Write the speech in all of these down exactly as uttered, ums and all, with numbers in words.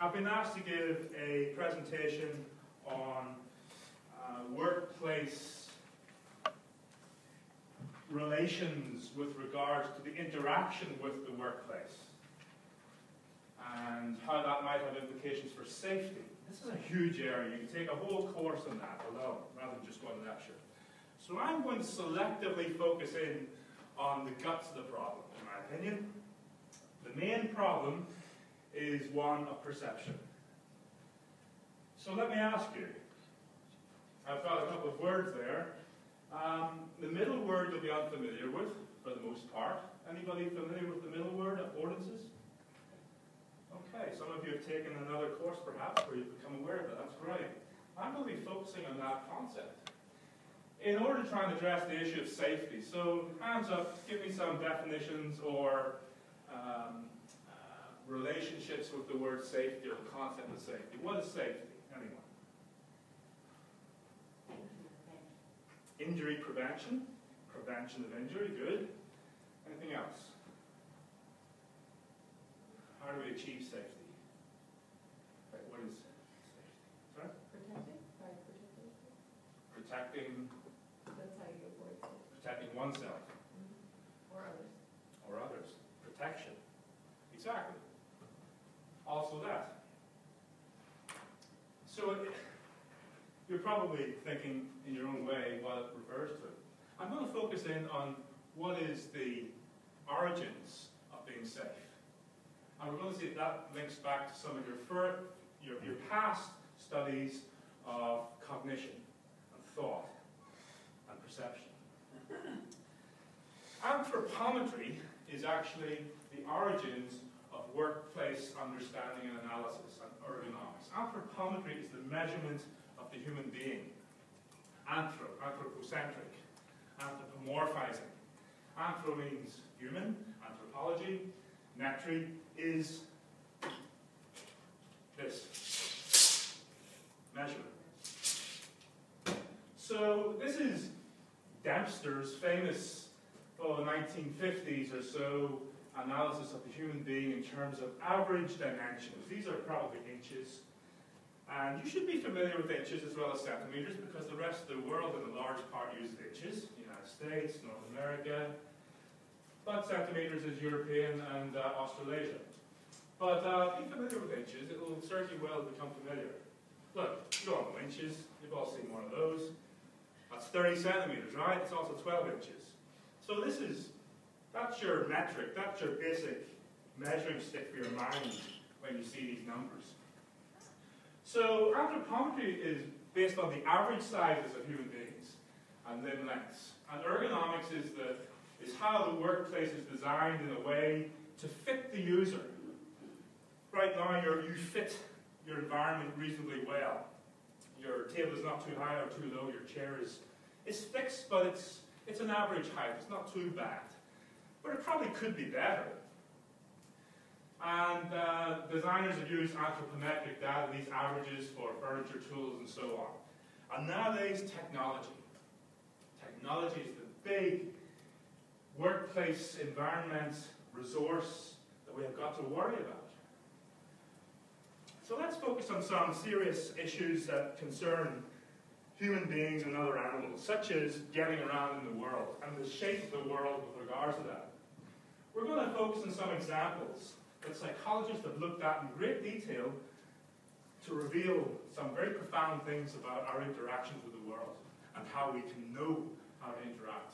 I've been asked to give a presentation on uh, workplace relations with regards to the interaction with the workplace and how that might have implications for safety. This is a huge area. You can take a whole course on that alone rather than just one lecture. So I'm going to selectively focus in on the guts of the problem, in my opinion. The main problem is one of perception. So let me ask you, I've got a couple of words there. Um, the middle word you'll be unfamiliar with, for the most part. Anybody familiar with the middle word, affordances? Okay, some of you have taken another course perhaps where you've become aware of it, that's great. I'm going to be focusing on that concept in order to try and address the issue of safety. So, hands up, give me some definitions or um, uh, relationships with the word safety or the concept of safety. What is safety, anyone? Injury prevention, prevention of injury, good. Anything else? How do we achieve safety? Right, what is safety? Sorry? Protecting, by protecting. Protecting. That's how you avoid safety. Protecting oneself. Mm-hmm. Or others. Or others. Protection. Exactly. Also that. So it, you're probably thinking in your own way what it refers to. I'm going to focus in on what is the origins of being safe. And we're going to see if that links back to some of your, first, your, your past studies of cognition and thought and perception. Anthropometry is actually the origins of workplace understanding and analysis and ergonomics. Anthropometry is the measurement of the human being. Anthro, anthropocentric, anthropomorphizing. Anthro means human, anthropology. Netri is this, measurement. So this is Dempster's famous, well, nineteen fifties or so, analysis of the human being in terms of average dimensions. These are probably inches. And you should be familiar with inches as well as centimeters because the rest of the world in a large part uses inches. United States, North America, but centimeters is European and uh, Australasia. But uh, be familiar with inches, it will serve you well to become familiar. Look, you don't know inches, you've all seen one of those. That's thirty centimeters, right? It's also twelve inches. So this is, that's your metric, that's your basic measuring stick for your mind when you see these numbers. So anthropometry is based on the average sizes of human beings and limb lengths. And ergonomics is, the, is how the workplace is designed in a way to fit the user. Right now you're, you fit your environment reasonably well. Your table is not too high or too low, your chair is it's fixed but it's, it's an average height, it's not too bad. But it probably could be better. And uh, designers have used anthropometric data, these averages for furniture, tools, and so on. And nowadays, technology. Technology is the big workplace environment resource that we have got to worry about. So let's focus on some serious issues that concern human beings and other animals, such as getting around in the world and the shape of the world with regards to that. We're going to focus on some examples that psychologists have looked at in great detail to reveal some very profound things about our interactions with the world and how we can know how to interact.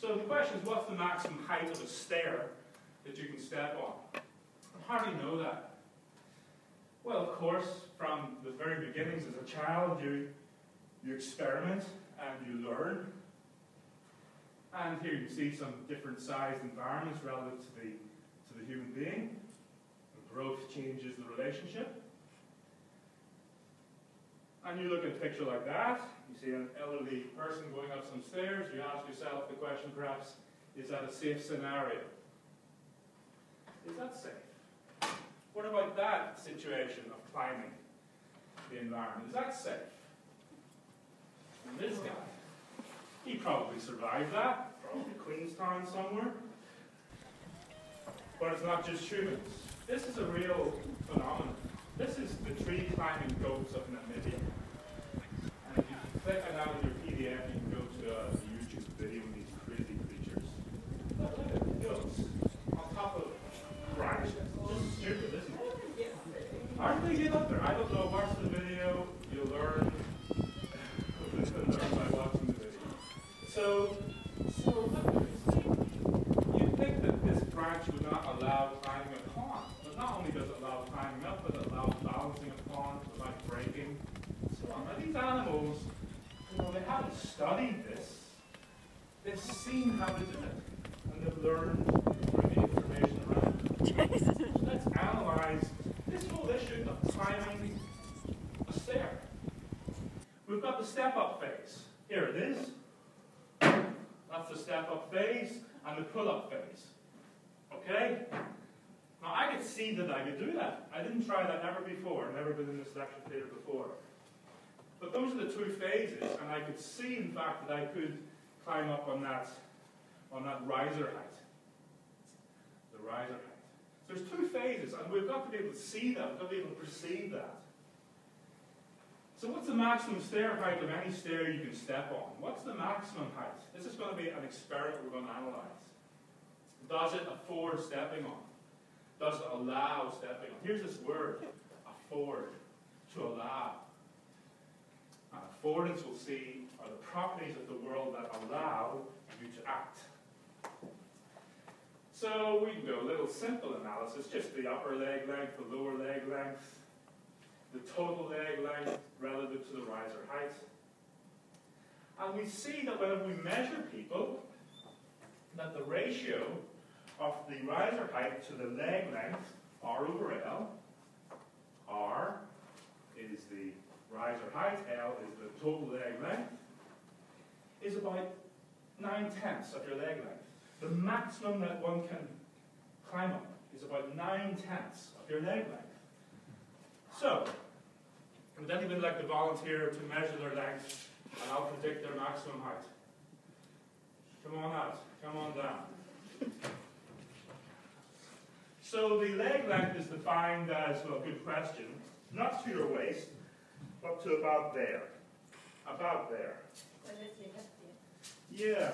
So the question is, what's the maximum height of a stair that you can step on? And how do you know that? Well, of course, from the very beginnings as a child, you, you experiment and you learn. And here you see some different sized environments relative to the to the human being. The growth changes the relationship. And you look at a picture like that, you see an elderly person going up some stairs, you ask yourself the question perhaps, is that a safe scenario? Is that safe? What about that situation of climbing the environment? Is that safe? And this guy, he probably survived that, probably Queenstown somewhere. But it's not just humans. This is a real phenomenon. This three climbing goats of Namibia. And if you click on that with your P D F, you can go to a YouTube video of these crazy creatures. Look at the goats on top of Christ. Just stupid, isn't it? Aren't they getting up there? I don't know. Watch the video. You'll learn. You'll learn by watching the video. So, so look at this. You'd think that this branch would not allow climbing a pond. But not only does it allow climbing up, but it allows balancing a pond without breaking. So on. Now these animals, you know, they haven't studied this. They've seen how to do it. And they've learned from the information around them. So let's analyze this whole issue of climbing a stair. We've got the step-up phase. Here it is. That's the step-up phase and the pull-up phase. Okay? Now I could see that I could do that. I didn't try that ever before. I've never been in this lecture theatre before. But those are the two phases, and I could see, in fact, that I could climb up on that, on that riser height. The riser height. So there's two phases, and we've got to be able to see that. We've got to be able to perceive that. So what's the maximum stair height of any stair you can step on? What's the maximum height? This is going to be an experiment we're going to analyze. Does it afford stepping on? Does it allow stepping on? Here's this word, afford, to allow. And affordance, we'll see, are the properties of the world that allow you to act. So we can go a little simple analysis, just the upper leg length, the lower leg length, the total leg length relative to the riser height. And we see that when we measure people, that the ratio of the riser height to the leg length, R over L, R is the riser height, L is the total leg length, is about nine tenths of your leg length. The maximum that one can climb up is about nine tenths of your leg length. So, would anybody like to volunteer to measure their length, and I'll predict their maximum height? Come on out. Come on down. So the leg length is defined as, well, good question, not to your waist, but to about there. About there. Yeah.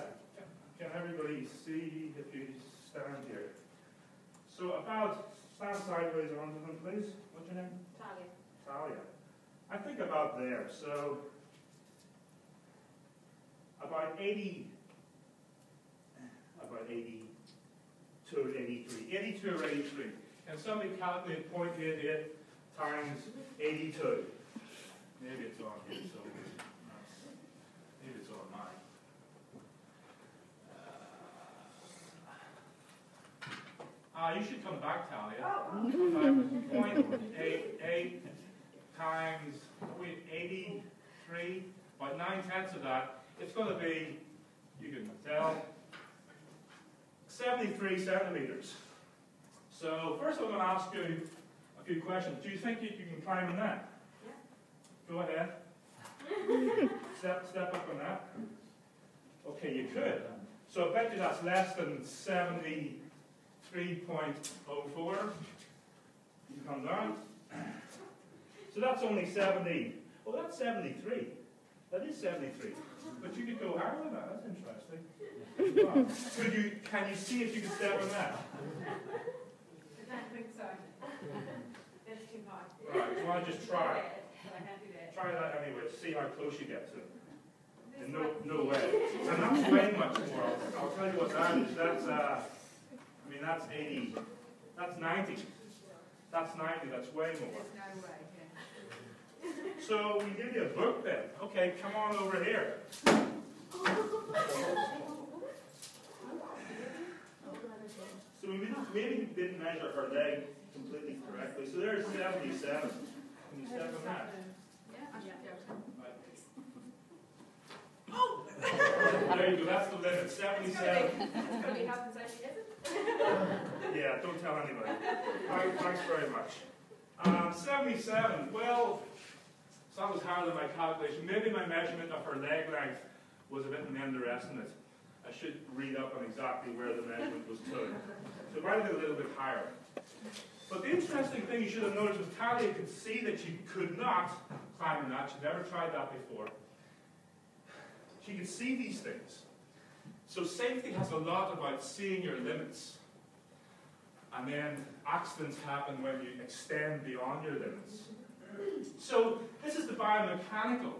Can everybody see if you stand here? So about... Stand sideways onto them, please. What's your name? Talia. Talia. I think about there, so about eighty, about eighty-two or eighty-three. eighty-two or eighty-three. Can somebody calculate point eight eight times eighty-two? Maybe it's on here, so maybe it's on mine. Ah, uh, you should come back, Talia. point eight eight times eighty-three, about nine tenths of that. It's going to be, you can tell, seventy-three centimeters. So first I'm going to ask you a few questions. Do you think you can climb on that? Yeah. Go ahead. step, step up on that. Okay, you could. So I bet you that's less than seventy... three point oh four. You come down. So that's only seventy. Well, that's seventy-three. That is seventy-three. But you could go higher than that. That's interesting. Wow. Could you? Can you see if you can step on that? I don't think so. That's too high. Right. So I just try. I can't do that. Try that anyway. See how close you get to it. And no, no way. And that's way much more. I'll tell you what that is. That's. Uh, I mean, that's eighty, that's ninety, that's ninety, that's way more. No way, yeah. So we give you a book then. Okay, come on over here. So we maybe didn't measure her leg completely correctly. So there's seventy-seven. Can you step on that? Oh! There you go, that's the limit, seventy-seven. It's going to be health and safety, isn't it? Yeah, don't tell anybody. Right, thanks very much. Um, seventy-seven. Well, so that was higher than my calculation. Maybe my measurement of her leg length was a bit an underestimate. I should read up on exactly where the measurement was took. So right a little bit higher. But the interesting thing you should have noticed was Talia could see that she could not climb a notch. She'd never tried that before. She could see these things. So safety has a lot about seeing your limits. And then accidents happen when you extend beyond your limits. So this is the biomechanical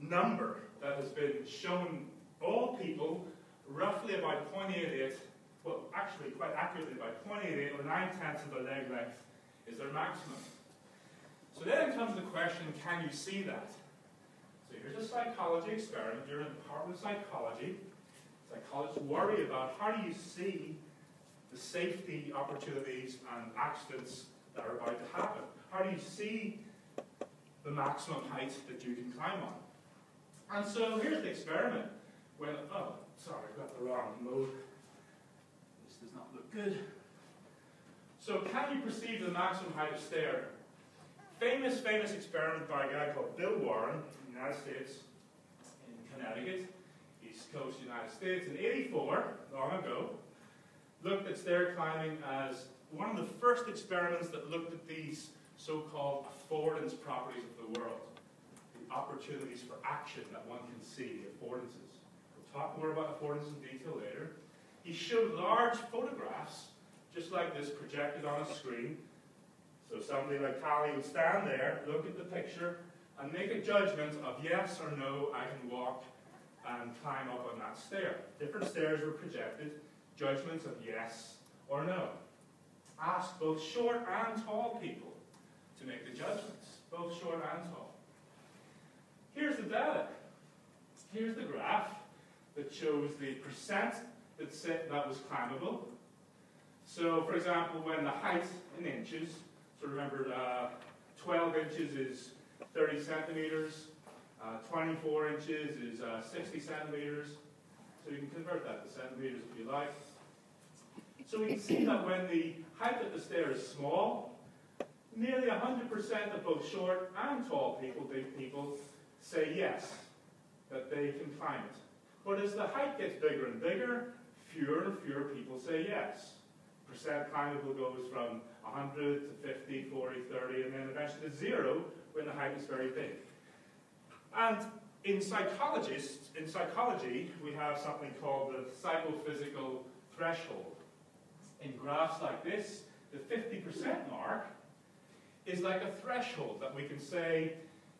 number that has been shown all people roughly about zero point eight eight, well actually quite accurately about zero point eight eight or nine tenths of their leg length is their maximum. So then comes the question, can you see that? So here's a psychology experiment. You're in the Department of Psychology. Psychologists worry about how do you see the safety opportunities and accidents that are about to happen. How do you see the maximum height that you can climb on? And so here's the experiment. Well, oh, sorry, I got the wrong mode. This does not look good. So can you perceive the maximum height of stair? Famous, famous experiment by a guy called Bill Warren in the United States, in Connecticut, East Coast United States, in eighty-four, long ago, looked at stair climbing as one of the first experiments that looked at these so-called affordance properties of the world, the opportunities for action that one can see, the affordances. We'll talk more about affordance in detail later. He showed large photographs, just like this, projected on a screen. So somebody like Talia would stand there, look at the picture, and make a judgment of yes or no, I can walk and climb up on that stair. Different stairs were projected, judgments of yes or no. Asked both short and tall people to make the judgments, both short and tall. Here's the data. Here's the graph that shows the percent that said that was climbable. So, for example, when the height in inches, so remember uh, twelve inches is thirty centimeters, uh, twenty-four inches is uh, sixty centimeters, so you can convert that to centimeters if you like. So we can see that when the height of the stair is small, nearly one hundred percent of both short and tall people, big people, say yes, that they can climb it. But as the height gets bigger and bigger, fewer and fewer people say yes. Percent climbable goes from one hundred to fifty, forty, thirty, and then eventually to zero when the height is very big. And in psychologists, in psychology, we have something called the psychophysical threshold. In graphs like this, the fifty percent mark is like a threshold that we can say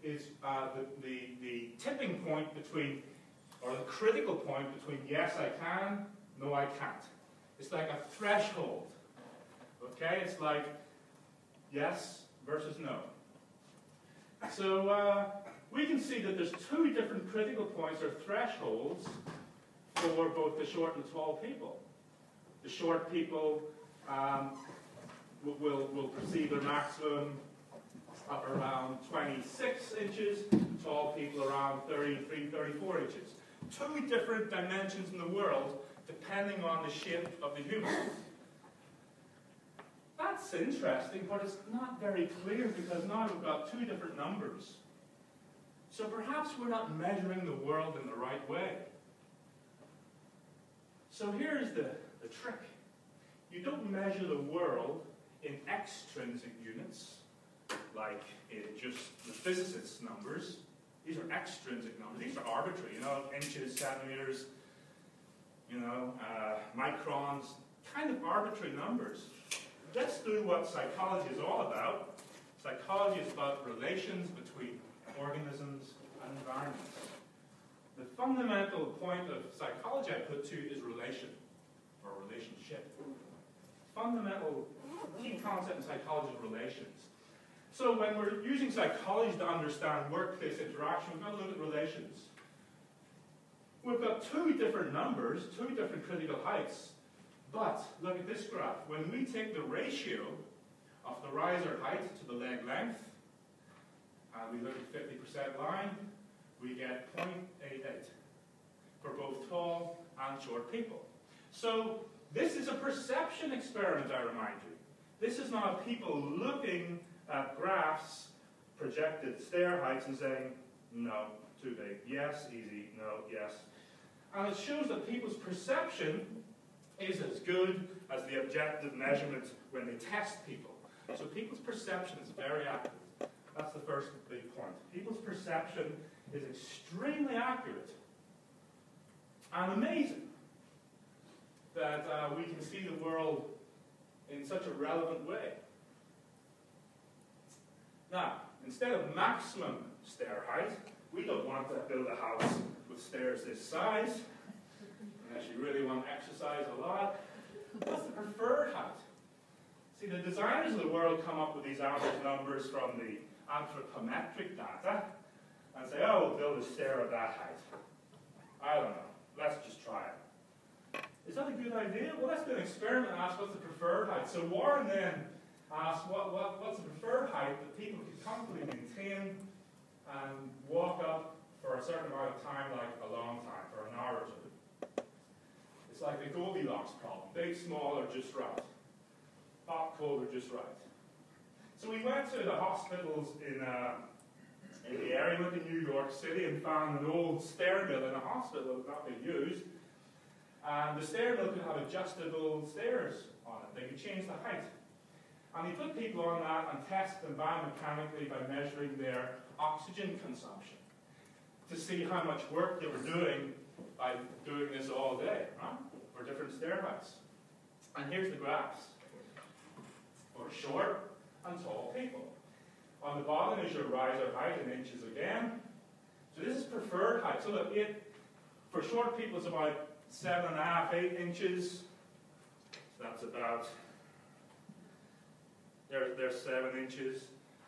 is uh, the, the, the tipping point between, or the critical point between yes I can, no I can't. It's like a threshold, okay? It's like yes versus no. So uh, we can see that there's two different critical points or thresholds for both the short and tall people. The short people um, Will, will perceive their maximum up around twenty-six inches, tall people around thirty-three, thirty-four inches. Two different dimensions in the world depending on the shape of the human. That's interesting, but it's not very clear because now we've got two different numbers. So perhaps we're not measuring the world in the right way. So here's the, the trick. You don't measure the world in extrinsic units, like in just the physicists' numbers. These are extrinsic numbers. These are arbitrary, you know, inches, centimeters, you know, uh, microns, kind of arbitrary numbers. Let's do what psychology is all about. Psychology is about relations between organisms and environments. The fundamental point of psychology I put to is relation, or relationship. Fundamental key concept in psychology is relations. So when we're using psychology to understand workplace interaction, we've got to look at relations. We've got two different numbers, two different critical heights, but look at this graph. When we take the ratio of the riser height to the leg length, and we look at fifty percent line, we get zero point eight eight for both tall and short people. So this is a perception experiment, I remind you. This is not people looking at graphs, projected stair heights, and saying, no, too big, yes, easy, no, yes. And it shows that people's perception is as good as the objective measurements when they test people. So people's perception is very accurate. That's the first big point. People's perception is extremely accurate and amazing that uh, we can see the world in such a relevant way. Now, instead of maximum stair height, we don't want to build a house with stairs this size, unless you really want to exercise a lot. What's the preferred height? See, the designers of the world come up with these average numbers from the anthropometric data and say, oh, we'll build a stair at that height. I don't know. Let's just try it. Is that a good idea? Well, let's do an experiment and ask what's the preferred height. So Warren then asked what, what, what's the preferred height that people can comfortably maintain and walk up for a certain amount of time, like a long time, for an hour or two. It's like the Goldilocks problem. Big, small, or just right. Hot, cold, or just right. So we went to the hospitals in, uh, in the area, went to New York City, and found an old stair mill in a hospital that was not being used. And the stair mill could have adjustable stairs on it. They could change the height. And they put people on that and test them biomechanically by measuring their oxygen consumption to see how much work they were doing by doing this all day, right? For different stair heights. And here's the graphs. For short and tall people. On the bottom is your riser height in inches again. So this is preferred height. So look, it, for short people it's about seven and a half, eight inches. So that's about, there, there's seven inches.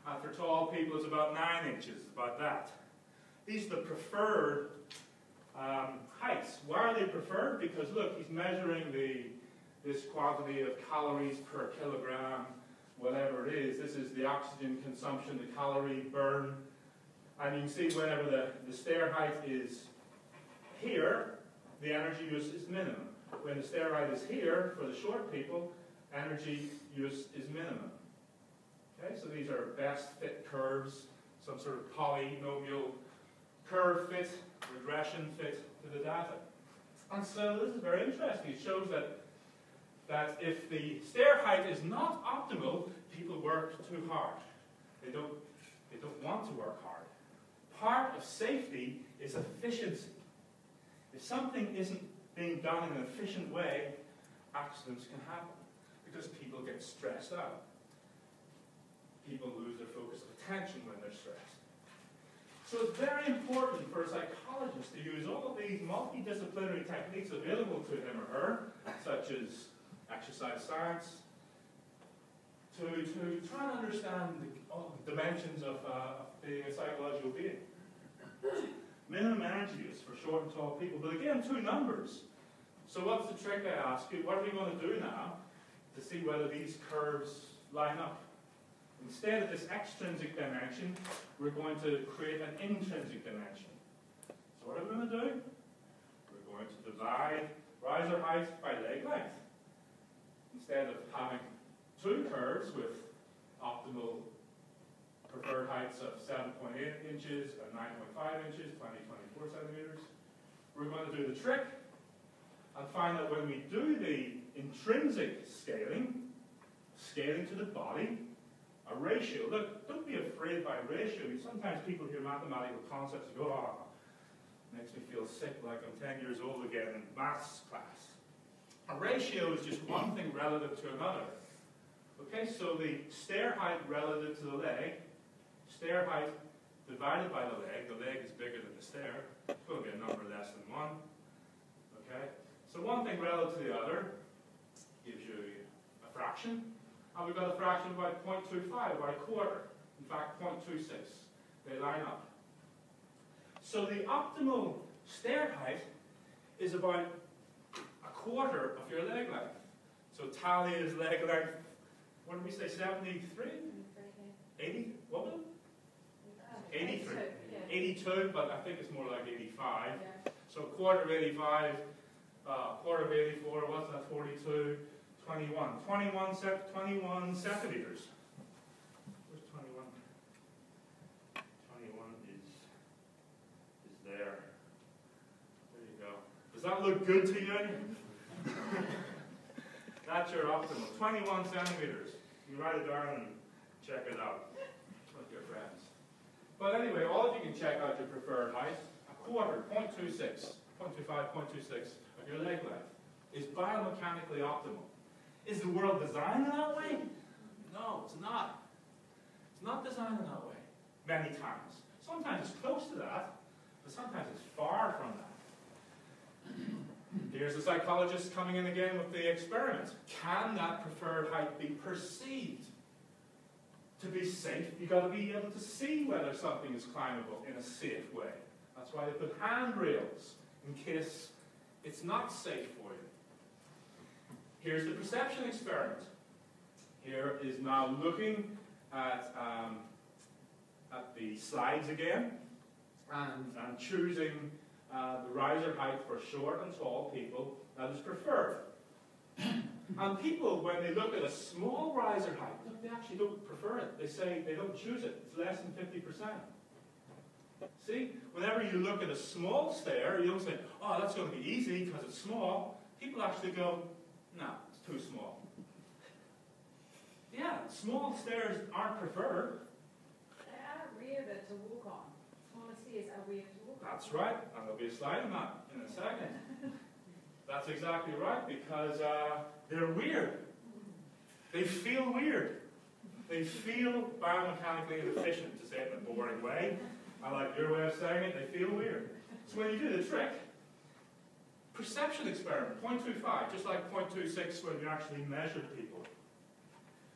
And for tall people it's about nine inches, about that. These are the preferred um, heights. Why are they preferred? Because look, he's measuring the this quantity of calories per kilogram, whatever it is. This is the oxygen consumption, the calorie burn. And you can see whenever the, the stair height is here, the energy use is minimum. When the stair height is here, for the short people, energy use is minimum. Okay, so these are best fit curves, some sort of polynomial curve fit, regression fit to the data. And so this is very interesting. It shows that that if the stair height is not optimal, people work too hard. They don't, they don't want to work hard. Part of safety is efficiency. If something isn't being done in an efficient way, accidents can happen because people get stressed out. People lose their focus of attention when they're stressed. So it's very important for a psychologist to use all of these multidisciplinary techniques available to him or her, such as exercise science, to, to try and understand the, all the dimensions of, uh, of being a psychological being. Minimum energy use for short and tall people, but again, two numbers. So what's the trick, I ask you? What are we going to do now to see whether these curves line up? Instead of this extrinsic dimension, we're going to create an intrinsic dimension. So what are we going to do? We're going to divide riser height by leg length. Instead of having two curves with optimal preferred heights of seven point eight inches and nine point five inches, twenty, twenty-four centimeters, we're going to do the trick and find that when we do the intrinsic scaling, scaling to the body, a ratio. Look, don't be afraid by ratio. Sometimes people hear mathematical concepts and go, oh, makes me feel sick like I'm ten years old again in maths class. A ratio is just one thing relative to another. Okay, so the stair height relative to the leg, stair height divided by the leg, the leg is bigger than the stair, it's going to be a number less than one. Okay, so one thing relative to the other gives you a fraction, and we've got a fraction by zero point two five, by a quarter, in fact zero point two six, they line up. So the optimal stair height is about quarter of your leg length. So tally is leg length, what did we say, seventy-three? eighty? What was it? eighty-three. eighty-two, but I think it's more like eighty-five. So quarter of eighty-five, uh, quarter of eighty-four, what's that, forty-two, twenty-one. twenty-one, twenty-one centimeters. Where's twenty-one? twenty-one is, is there. There you go. Does that look good to you? That's your optimal. twenty-one centimeters. You can write it down and check it out with your friends. But anyway, all of you can check out your preferred height. A quarter, zero point two six, zero point two five, zero point two six of your leg length is biomechanically optimal. Is the world designed in that way? No, it's not. It's not designed in that way. Many times. Sometimes it's close to that, but sometimes it's far from that. Here's a psychologist coming in again with the experiment. Can that preferred height be perceived? To be safe, you've got to be able to see whether something is climbable in a safe way. That's why they put handrails, in case it's not safe for you. Here's the perception experiment. Here is now looking at, um, at the slides again, and, and choosing uh, the riser height for short and tall people that is preferred. And people, when they look at a small riser height, look, they actually don't prefer it. They say they don't choose it. It's less than fifty percent. See? Whenever you look at a small stair, you don't say, oh, that's going to be easy because it's small. People actually go, no, it's too small. Yeah, small stairs aren't preferred. They are a rear bit to walk on. Smaller stairs are weird to walk on. That's right. And there'll be a slide on that in a second. That's exactly right, because uh, they're weird. They feel weird. They feel biomechanically inefficient, to say it in a boring way. I like your way of saying it, they feel weird. So when you do the trick, perception experiment, zero point two five, just like zero point two six when you actually measure people.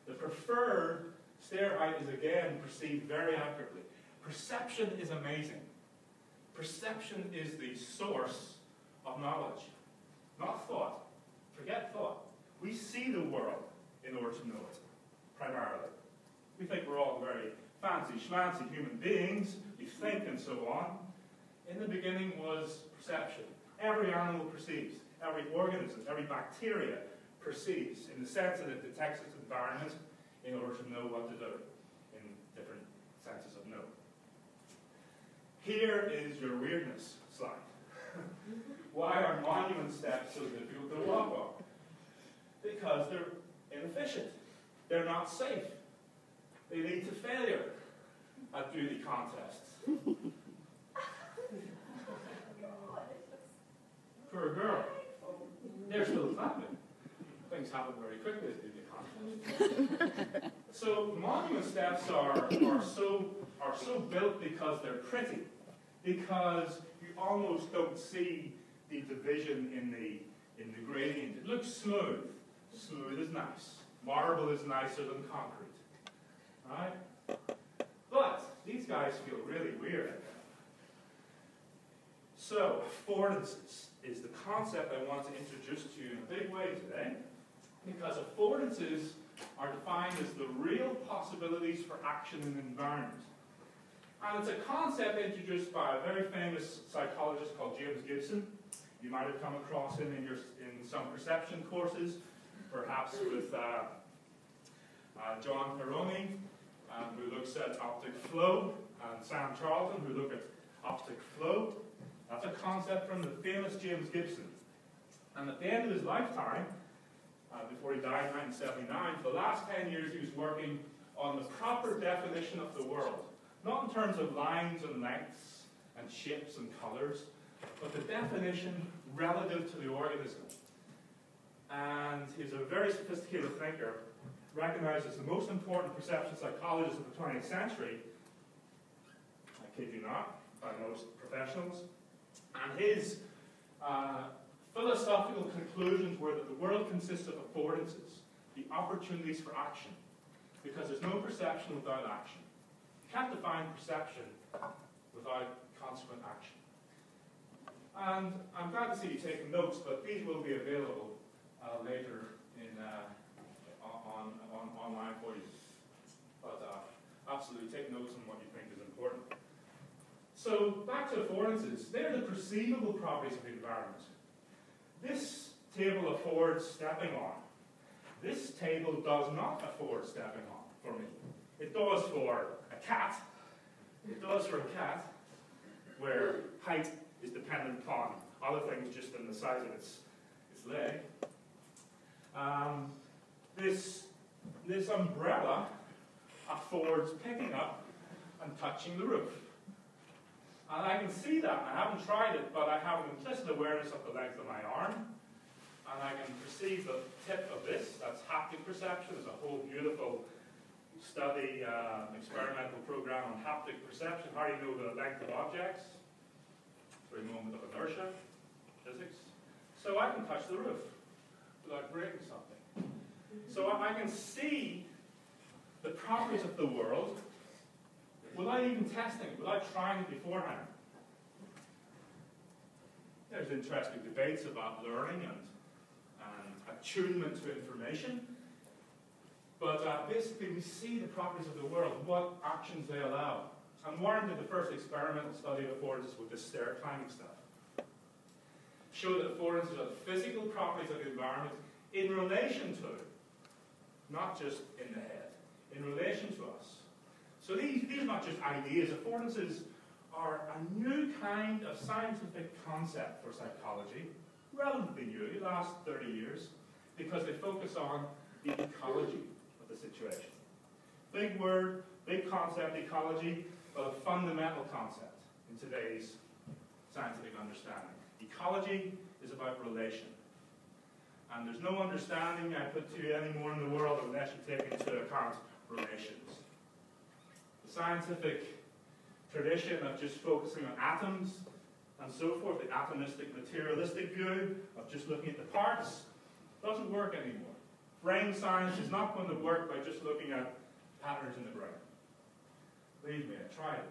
The preferred stair height is again perceived very accurately. Perception is amazing. Perception is the source of knowledge. Not thought. Forget thought. We see the world in order to know it, primarily. We think we're all very fancy, schmancy human beings. You think and so on. In the beginning was perception. Every animal perceives. Every organism, every bacteria perceives in the sense that it detects its environment in order to know what to do in different senses of know. Here is your weirdness slide. Why are monument steps so difficult to walk on? Because they're inefficient. They're not safe. They lead to failure at beauty contests. Poor girl. They're still happening. Things happen very quickly at beauty contests. So monument steps are, are, so, are so built because they're pretty. Because you almost don't see the division in the, in the gradient. It looks smooth. Smooth is nice. Marble is nicer than concrete. Right? But these guys feel really weird. So, affordances is the concept I want to introduce to you in a big way today, because affordances are defined as the real possibilities for action in the environment. And it's a concept introduced by a very famous psychologist called James Gibson. You might have come across him in, your, in some perception courses, perhaps with uh, uh, John Perrone, um, who looks at optic flow, and Sam Charlton, who look at optic flow. That's a concept from the famous James Gibson. And at the end of his lifetime, uh, before he died in nineteen seventy-nine, for the last ten years he was working on the proper definition of the world. Not in terms of lines and lengths and shapes and colors, but the definition relative to the organism. And he's a very sophisticated thinker, recognized as the most important perception psychologist of the twentieth century, I kid you not, by most professionals. And his uh, philosophical conclusions were that the world consists of affordances, the opportunities for action, because there's no perception without action. You can't define perception without consequent action. And I'm glad to see you taking notes, but these will be available uh, later in, uh, on, on, online for you. But uh, absolutely, take notes on what you think is important. So back to affordances. They're the perceivable properties of the environment. This table affords stepping on. This table does not afford stepping on for me. It does for a cat. It does for a cat, where height is dependent upon other things just in the size of its, its leg. Um, this, this umbrella affords picking up and touching the roof. And I can see that. I haven't tried it, but I have an implicit awareness of the length of my arm. And I can perceive the tip of this. That's haptic perception. There's a whole beautiful study, uh, experimental program on haptic perception. How do you know the length of objects? Through moment of inertia, physics. So I can touch the roof without breaking something. So I can see the properties of the world without even testing it, without trying it beforehand. There's interesting debates about learning and, and attunement to information. But uh, basically, we see the properties of the world, what actions they allow. And Warren did the first experimental study of affordances with this stair climbing stuff. Showed that affordances are physical properties of the environment in relation to it, not just in the head, in relation to us. So these, these are not just ideas. Affordances are a new kind of scientific concept for psychology, relatively new, the last thirty years, because they focus on the ecology of the situation. Big word, big concept, ecology, but a fundamental concept in today's scientific understanding. Ecology is about relation. And there's no understanding I put to you anymore in the world unless you take into account relations. The scientific tradition of just focusing on atoms and so forth, the atomistic, materialistic view of just looking at the parts, doesn't work anymore. Brain science is not going to work by just looking at patterns in the brain. Believe me, I tried it.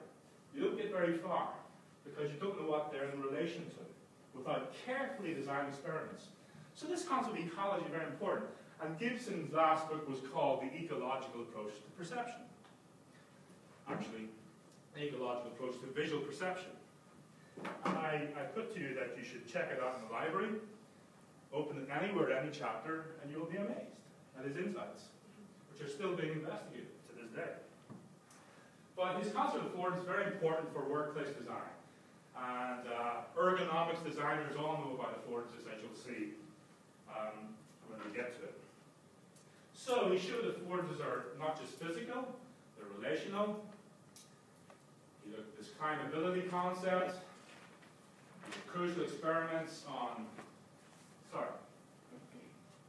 You don't get very far because you don't know what they're in relation to without carefully designed experiments. So this concept of ecology is very important. And Gibson's last book was called The Ecological Approach to Perception. Actually, The Ecological Approach to Visual Perception. And I, I put to you that you should check it out in the library, open it anywhere, any chapter, and you'll be amazed at his insights, which are still being investigated to this day. But his concept of form is very important for workplace design. And uh, ergonomics designers all know about affordances, as you'll see um, when we get to it. So we showed that affordances are not just physical, they're relational. You look at this climbability concept, crucial experiments on, sorry,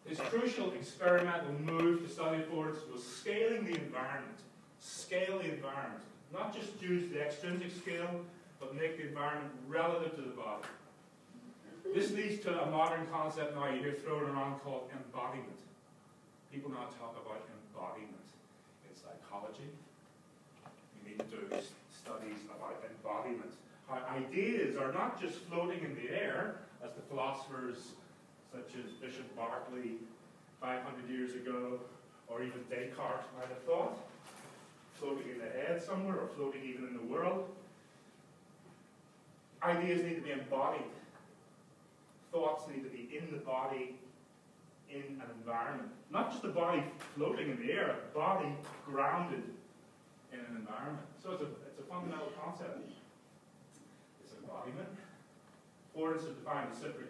his crucial experimental move to study affordances was scaling the environment. Scale the environment. Not just use the extrinsic scale, but make the environment relative to the body. This leads to a modern concept now you hear thrown around called embodiment. People now talk about embodiment in psychology. You need to do studies about embodiment. How ideas are not just floating in the air, as the philosophers such as Bishop Berkeley five hundred years ago, or even Descartes might have thought, floating in the head somewhere, or floating even in the world. Ideas need to be embodied. Thoughts need to be in the body, in an environment. Not just the body floating in the air, the body grounded in an environment. So it's a, it's a fundamental concept. It's embodiment. Affordances are defined reciprocally.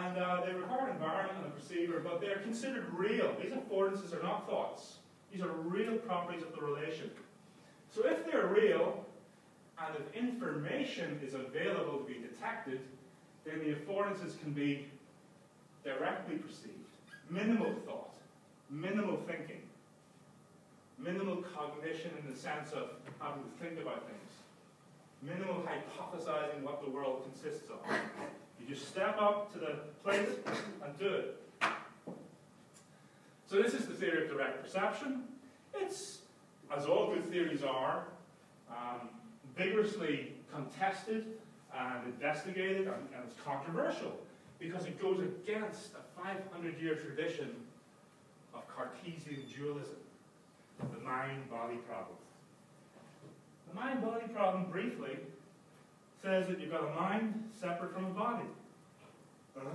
And uh, they require an environment and a perceiver, but they're considered real. These affordances are not thoughts. These are real properties of the relation. So if they're real, and if information is available to be detected, then the affordances can be directly perceived. Minimal thought, minimal thinking, minimal cognition in the sense of having to think about things, minimal hypothesizing what the world consists of. You just step up to the plate and do it. So this is the theory of direct perception. It's, as all good theories are, um, vigorously contested and investigated, and, and it's controversial because it goes against a five hundred year tradition of Cartesian dualism, the mind-body problem. The mind-body problem, briefly, says that you've got a mind separate from a body. Uh-huh.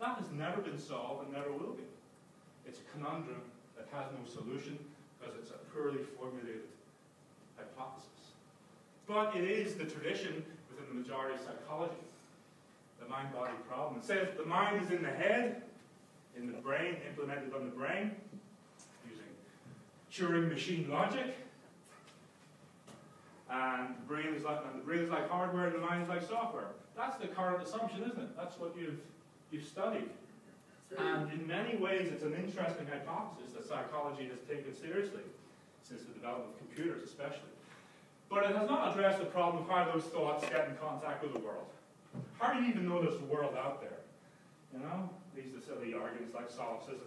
That has never been solved and never will be. It's a conundrum that has no solution because it's a poorly formulated hypothesis. But it is the tradition within the majority of psychology, the mind-body problem. It says the mind is in the head, in the brain, implemented on the brain, using Turing machine logic. And the brain is like, and the brain is like hardware and the mind is like software. That's the current assumption, isn't it? That's what you've, you've studied. And in many ways, it's an interesting hypothesis that psychology has taken seriously since the development of computers, especially. But it has not addressed the problem of how those thoughts get in contact with the world. How do you even know there's a world out there? You know, these are silly arguments like solipsism,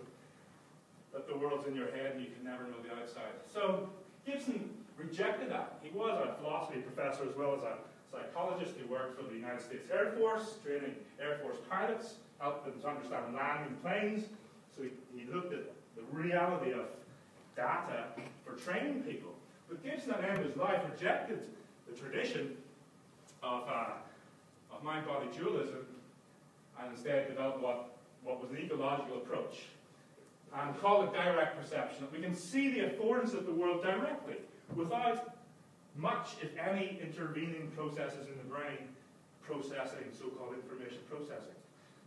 that the world's in your head and you can never know the outside. So Gibson rejected that. He was a philosophy professor as well as a psychologist. He worked for the United States Air Force, training Air Force pilots, helped them to understand land and planes. So he, he looked at the reality of data for training people. But Gibson at the end of his life rejected the tradition of, uh, of mind-body dualism and instead developed what, what was an ecological approach and called it direct perception. That we can see the affordance of the world directly without much, if any, intervening processes in the brain processing so-called information processing.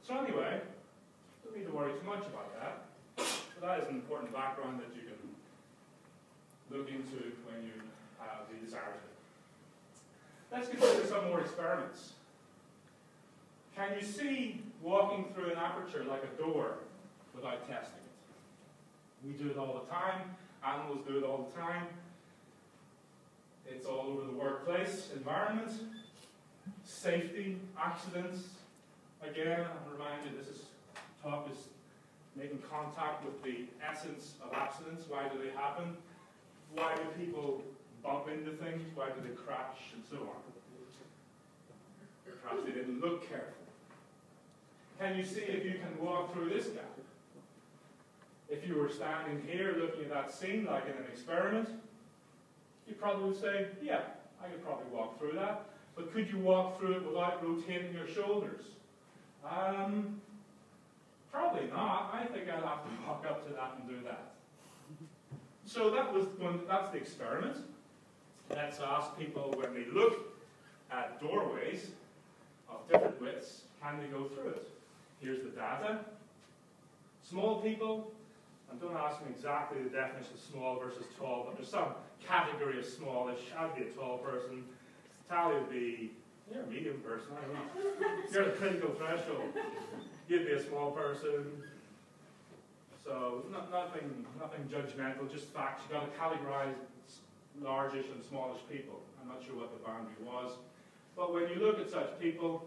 So anyway, don't need to worry too much about that. But that is an important background that you can look into when you have the desire to. Let's consider some more experiments. Can you see walking through an aperture like a door without testing it? We do it all the time. Animals do it all the time. It's all over the workplace environment. Safety, accidents. Again, I'm reminded this is, talk is making contact with the essence of accidents. Why do they happen? Why do people bump into things? Why do they crash? And so on. Perhaps they didn't look carefully. Can you see if you can walk through this gap? If you were standing here looking at that scene like in an experiment, you probably would say, yeah, I could probably walk through that. But could you walk through it without rotating your shoulders? Um, probably not. I think I'd have to walk up to that and do that. So that was one, that's the experiment. Let's ask people when they look at doorways of different widths, can they go through it? Here's the data. Small people, and don't ask me exactly the definition of small versus tall, but there's some category of smallish. I'd be a tall person. Tally would be, you're a medium person, I don't know. You're the critical threshold. You'd be a small person. So not, nothing, nothing judgmental, just facts. You've got to categorize largish and smallish people. I'm not sure what the boundary was. But when you look at such people,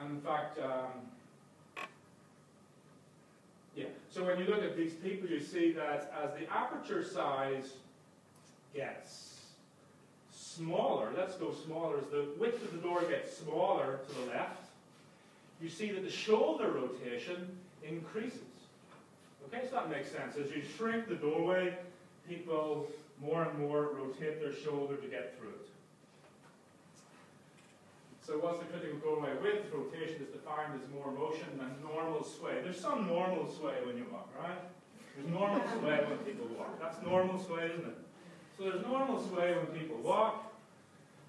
and in fact, um, yeah. So when you look at these people, you see that as the aperture size gets smaller, let's go smaller, as the width of the door gets smaller to the left, you see that the shoulder rotation increases. Okay, so that makes sense. As you shrink the doorway, people more and more rotate their shoulder to get through it. So what's the critical doorway width? Rotation is defined as more motion than normal sway. There's some normal sway when you walk, right? There's normal sway when people walk. That's normal sway, isn't it? So there's normal sway when people walk,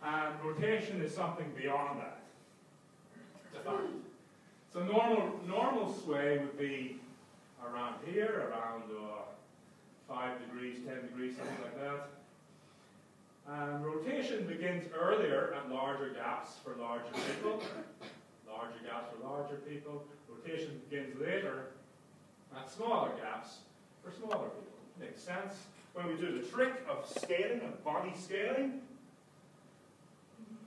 and rotation is something beyond that defined. So normal, normal sway would be around here, around uh, five degrees, ten degrees, something like that. And rotation begins earlier at larger gaps for larger people. Larger gaps for larger people. Rotation begins later at smaller gaps for smaller people. Makes sense. When we do the trick of scaling, of body scaling,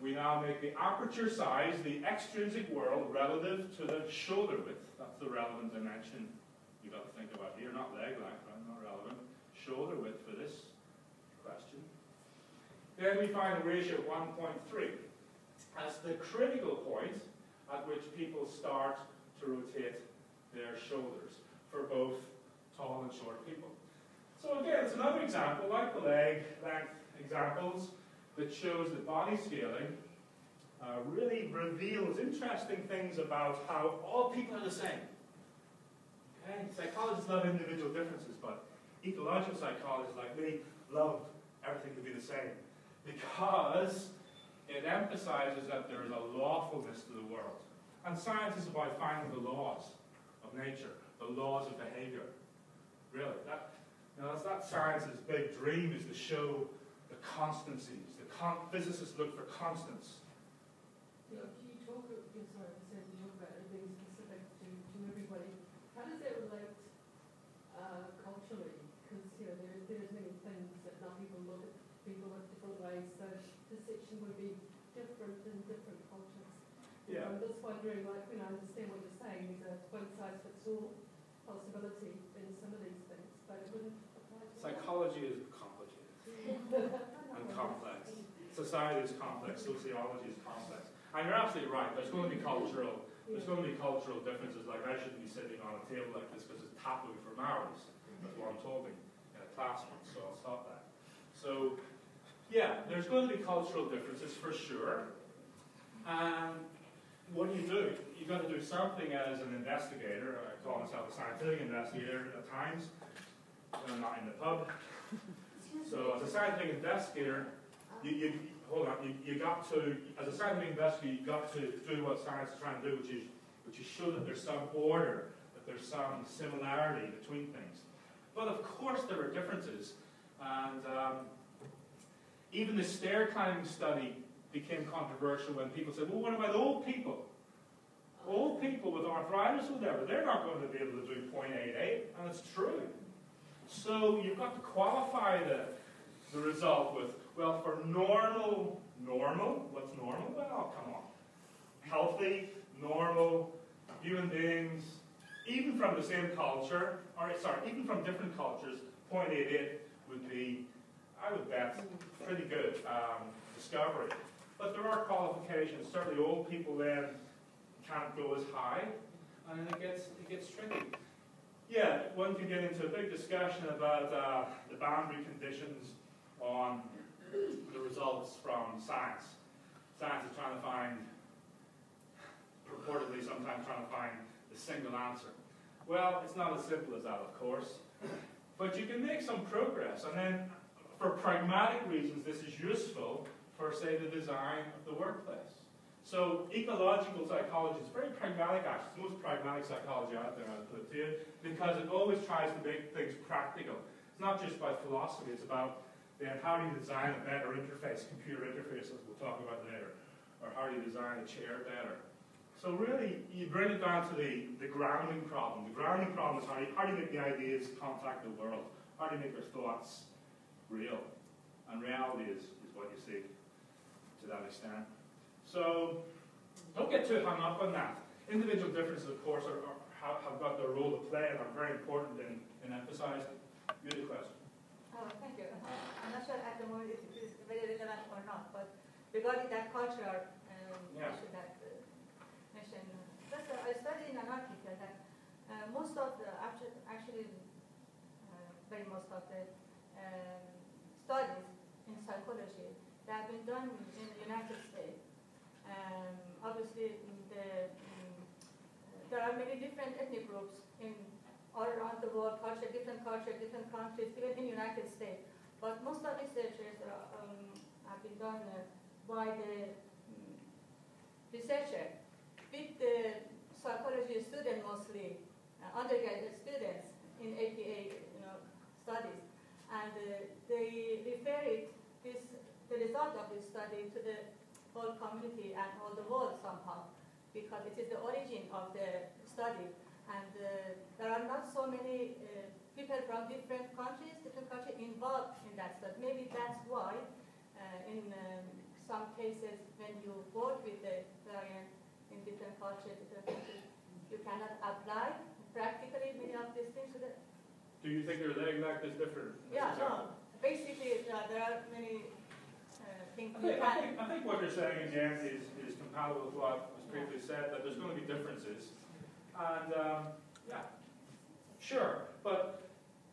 we now make the aperture size, the extrinsic world, relative to the shoulder width. That's the relevant dimension you've got to think about here. Not leg length, right? Not relevant. Shoulder width for this question. Then we find a ratio of one point three as the critical point at which people start to rotate their shoulders for both tall and short people. So again, it's another example, like the leg length examples, that shows that body scaling uh, really reveals interesting things about how all people are the same. Okay? Psychologists love individual differences, but ecological psychologists like me love everything to be the same because it emphasizes that there is a lawfulness to the world. And science is about finding the laws of nature, the laws of behavior. Really, that, you know, that's that science's big dream, is to show the constancies. The con physicists look for constants. You know, can you talk about, yeah, sorry, you talk about it being specific to, to everybody. How does that relate uh, culturally? Because you know, there, there's many things that now people look at, people look different ways, so perception would be different in different cultures. Yeah. So I'm just wondering, like, when I understand what you're saying, there's a one-size-fits-all possibility in some of these things, but it wouldn't apply to psychology that. Is complicated and complex. Society is complex. Sociology is complex. And you're absolutely right. There's going to be cultural. There's going to be cultural differences. Like, I shouldn't be sitting on a table like this because it's taboo for Maoris. That's what I'm told me in a classroom. So I'll stop that. So, yeah, there's going to be cultural differences for sure. And what do you do? You've got to do something as an investigator. I call myself a scientific investigator at times. I'm not in the pub. So as a scientific investigator, you, you hold on. You, you got to, as a scientific investigator, you got to do what science is trying to do, which is, which is show that there's some order, that there's some similarity between things. But of course there are differences, and um, even the stair climbing study became controversial when people said, well, what about old people? Old people with arthritis or whatever, they're not going to be able to do zero point eight eight, and it's true. So you've got to qualify the, the result with, well, for normal, normal, what's normal? Well, come on. Healthy, normal, human beings, even from the same culture, or sorry, even from different cultures, zero point eight eight would be, I would bet, pretty good um, discovery. But there are qualifications. Certainly old people then can't go as high, and then it gets, it gets tricky. Yeah, one could get into a big discussion about uh, the boundary conditions on the results from science. Science is trying to find, purportedly sometimes trying to find the single answer. Well, it's not as simple as that, of course. But you can make some progress, and then for pragmatic reasons, this is useful for, say, the design of the workplace. So ecological psychology is very pragmatic, actually. It's the most pragmatic psychology out there, I'll put it to you, because it always tries to make things practical. It's not just about philosophy, it's about then how do you design a better interface, computer interface, as we'll talk about later, or how do you design a chair better. So really, you bring it down to the, the grounding problem. The grounding problem is how do, you, how do you make the ideas contact the world? How do you make your thoughts real? And reality is, is what you seek to that extent. So don't get too hung up on that. Individual differences, of course, are, are, have, have got their role to play and are very important in, in emphasizing. You had a question. Oh, thank you. I'm not sure at the moment if it is very relevant or not, but regarding that culture, um, yeah. issue that uh, mentioned, first of all, I studied in an article that uh, most of the, actually, uh, very most of the um, studies in psychology that have been done in the United States. Um, obviously, the, um, there are many different ethnic groups in all around the world, culture, different culture, different countries, even in the United States. But most of the researchers are, um, have been done uh, by the researcher with the psychology student, mostly uh, undergraduate students in A P A, you know, studies, and uh, they referred this the result of this study to the whole community and all the world somehow, because it is the origin of the study. And uh, there are not so many uh, people from different countries, different cultures involved in that study. Maybe that's why uh, in um, some cases when you work with the client in different cultures, different countries, you cannot apply practically many of these things to the... Do you think they're exact as different? Yeah, no. Basically, uh, there are many... I think, I, think, I think what you're saying again is, is compatible with what was previously said, that there's going to be differences. And um, yeah, sure. But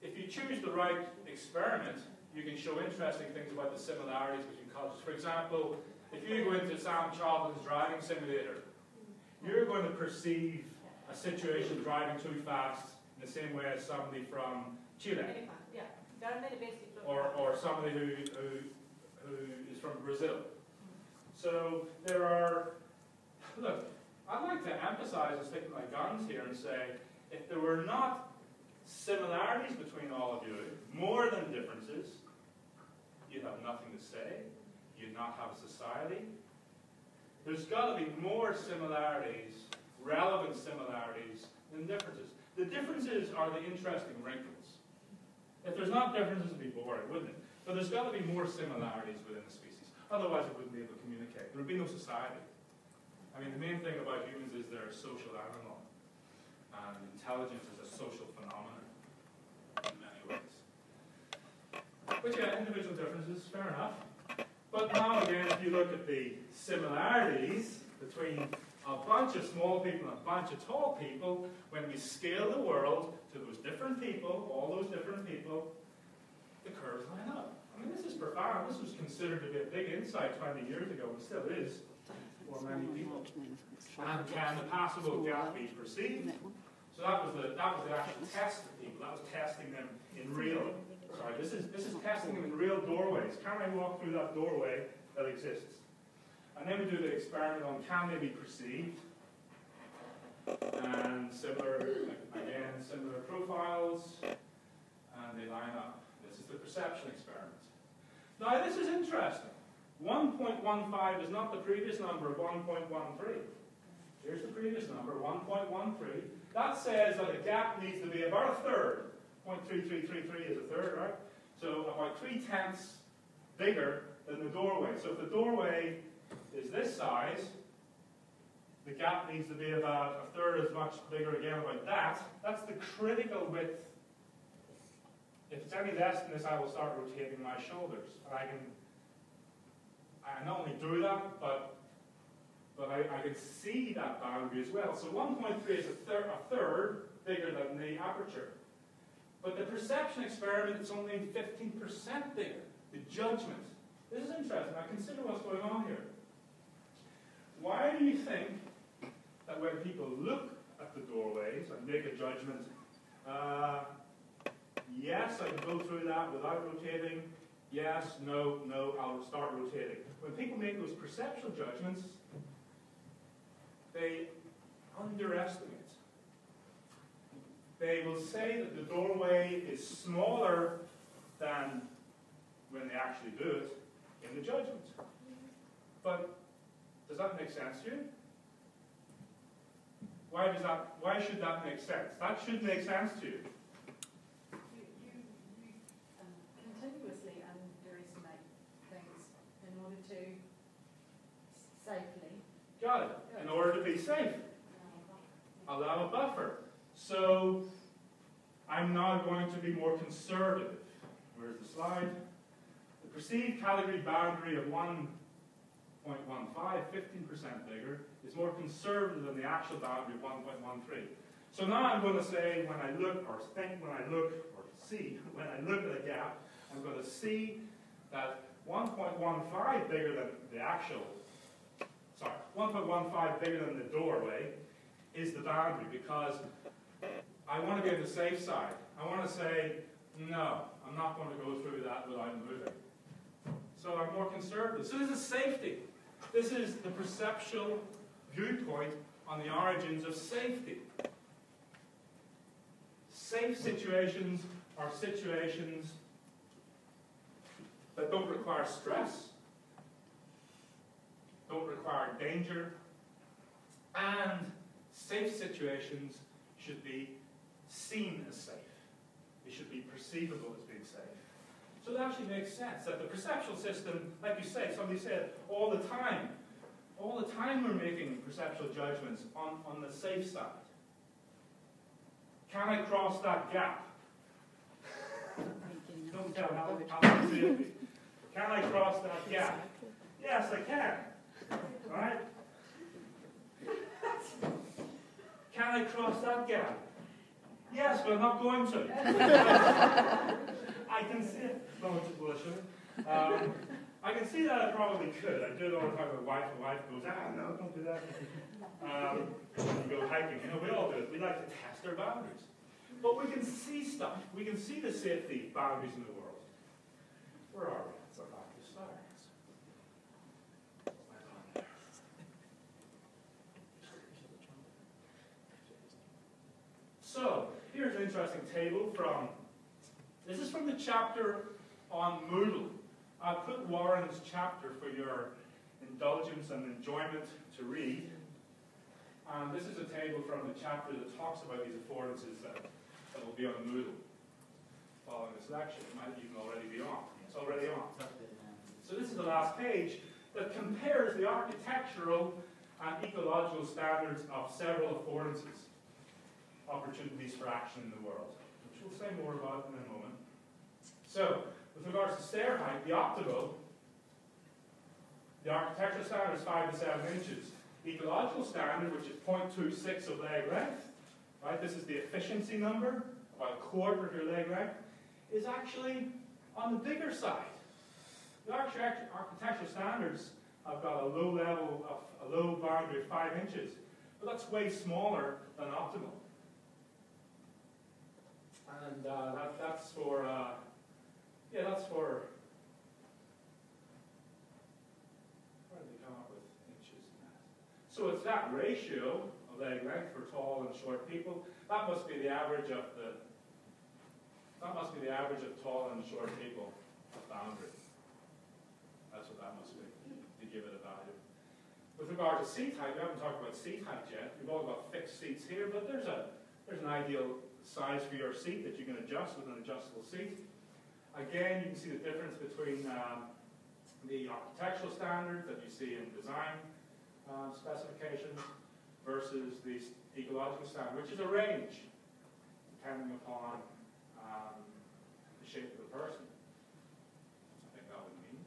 if you choose the right experiment, you can show interesting things about the similarities between cultures. For example, if you go into Sam Charlton's driving simulator, you're going to perceive a situation driving too fast in the same way as somebody from Chile. Yeah, there are many basic or, or somebody who, who who is from Brazil. So there are, look, I'd like to emphasize and stick to my guns here and say, if there were not similarities between all of you, more than differences, you'd have nothing to say, you'd not have a society. There's got to be more similarities, relevant similarities, than differences. The differences are the interesting wrinkles. If there's not differences, it'd be boring, wouldn't it? But there's got to be more similarities within the species. Otherwise, it wouldn't be able to communicate. There would be no society. I mean, the main thing about humans is they're a social animal. And intelligence is a social phenomenon in many ways. But yeah, individual differences, fair enough. But now again, if you look at the similarities between a bunch of small people and a bunch of tall people, when we scale the world to those different people, all those different people, the curves line up. I mean, this is profound. This was considered to be a big insight twenty years ago, and still is for many people. And can the passable gap be perceived? So that was the that was the actual test of people. That was testing them in real. Sorry, this is this is testing them in real doorways. Can I walk through that doorway that exists? And then we do the experiment on can they be perceived? And similar again, similar profiles, and they line up. This is the perception experiment. Now this is interesting. one point one five is not the previous number of one point one three. Here's the previous number, one point one three. That says that a gap needs to be about a third. zero point three three three three is a third, right? So about three tenths bigger than the doorway. So if the doorway is this size, the gap needs to be about a third as much bigger again, about that. That's the critical width. If it's any less than this, I will start rotating my shoulders. And I can I not only drew that, but but I, I can see that boundary as well. So one point three is a, thir a third bigger than the aperture. But the perception experiment is only fifteen percent bigger. The judgment. This is interesting. Now consider what's going on here. Why do you think that when people look at the doorways and make a judgment, uh, yes, I can go through that without rotating. Yes, no, no, I'll start rotating. When people make those perceptual judgments, they underestimate. They will say that the doorway is smaller than when they actually do it in the judgment. But does that make sense to you? Why does that, why should that make sense? That should make sense to you. Got it. In order to be safe, allow a buffer. So I'm now going to be more conservative. Where's the slide? The perceived category boundary of one point one five, fifteen percent bigger, is more conservative than the actual boundary of one point one three. So now I'm going to say when I look or think when I look or see, when I look at a gap, I'm going to see that one point one five bigger than the actual Sorry, one point one five bigger than the doorway is the boundary because I want to be on the safe side. I want to say, no, I'm not going to go through that without moving. So I'm more conservative. So this is safety. This is the perceptual viewpoint on the origins of safety. Safe situations are situations that don't require stress, don't require danger, and safe situations should be seen as safe. It should be perceivable as being safe. So it actually makes sense that the perceptual system, like you say, somebody said, all the time, all the time we're making perceptual judgments on, on the safe side. Can I cross that gap? Don't tell how, how it will be. Can I cross that gap? Yes, I can. All right? Can I cross that gap? Yes, but I'm not going to. I can see it. No, um, I can see that I probably could. I do it all the time with wife. My wife goes, ah, no, don't do that. Um, we go hiking. You know, we all do it. We like to test our boundaries. But we can see stuff. We can see the safety boundaries in the world. Where are we? That's about to start. interesting table from, this is from the chapter on Moodle. I put Warren's chapter for your indulgence and enjoyment to read. And this is a table from the chapter that talks about these affordances that, that will be on Moodle following this lecture. It might even already be on. It's already on. So this is the last page that compares the architectural and ecological standards of several affordances, opportunities for action in the world, which we'll say more about in a moment. So, with regards to stair height, the optimal, the architectural standard is five to seven inches. The ecological standard, which is zero point two six of leg length, right, this is the efficiency number, about a quarter of your leg length, is actually on the bigger side. The architectural standards have got a low level of a low boundary of five inches, but that's way smaller than optimal. And uh, that, that's for uh, yeah, that's for. Where did they come up with inches in that? So it's that ratio of leg length for tall and short people. That must be the average of the. That must be the average of tall and short people. A boundary. That's what that must be to give it a value. With regard to seat height, we haven't talked about seat height yet. We've all got fixed seats here, but there's a there's an ideal size for your seat that you can adjust with an adjustable seat. Again, you can see the difference between um, the architectural standards that you see in design uh, specifications versus the ecological standard, which is a range depending upon um, the shape of the person. I think that would mean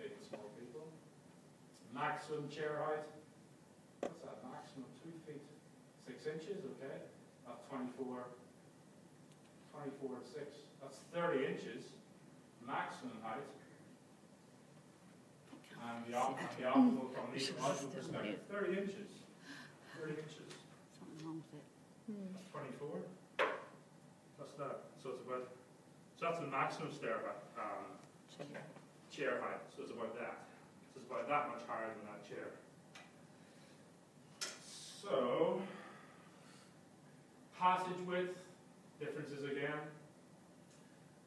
big and small people. Maximum chair height. What's that? Maximum two feet six inches. Okay. That's twenty-four, twenty-four and six. That's thirty inches, maximum height. And the, op the optimal from the ecological perspective, thirty inches. thirty inches. Something wrong with it. That's twenty-four. That's that. So it's about, so that's the maximum stair height, um, chair height. So it's about that. So it's about that much higher than that chair. So, passage width, differences again.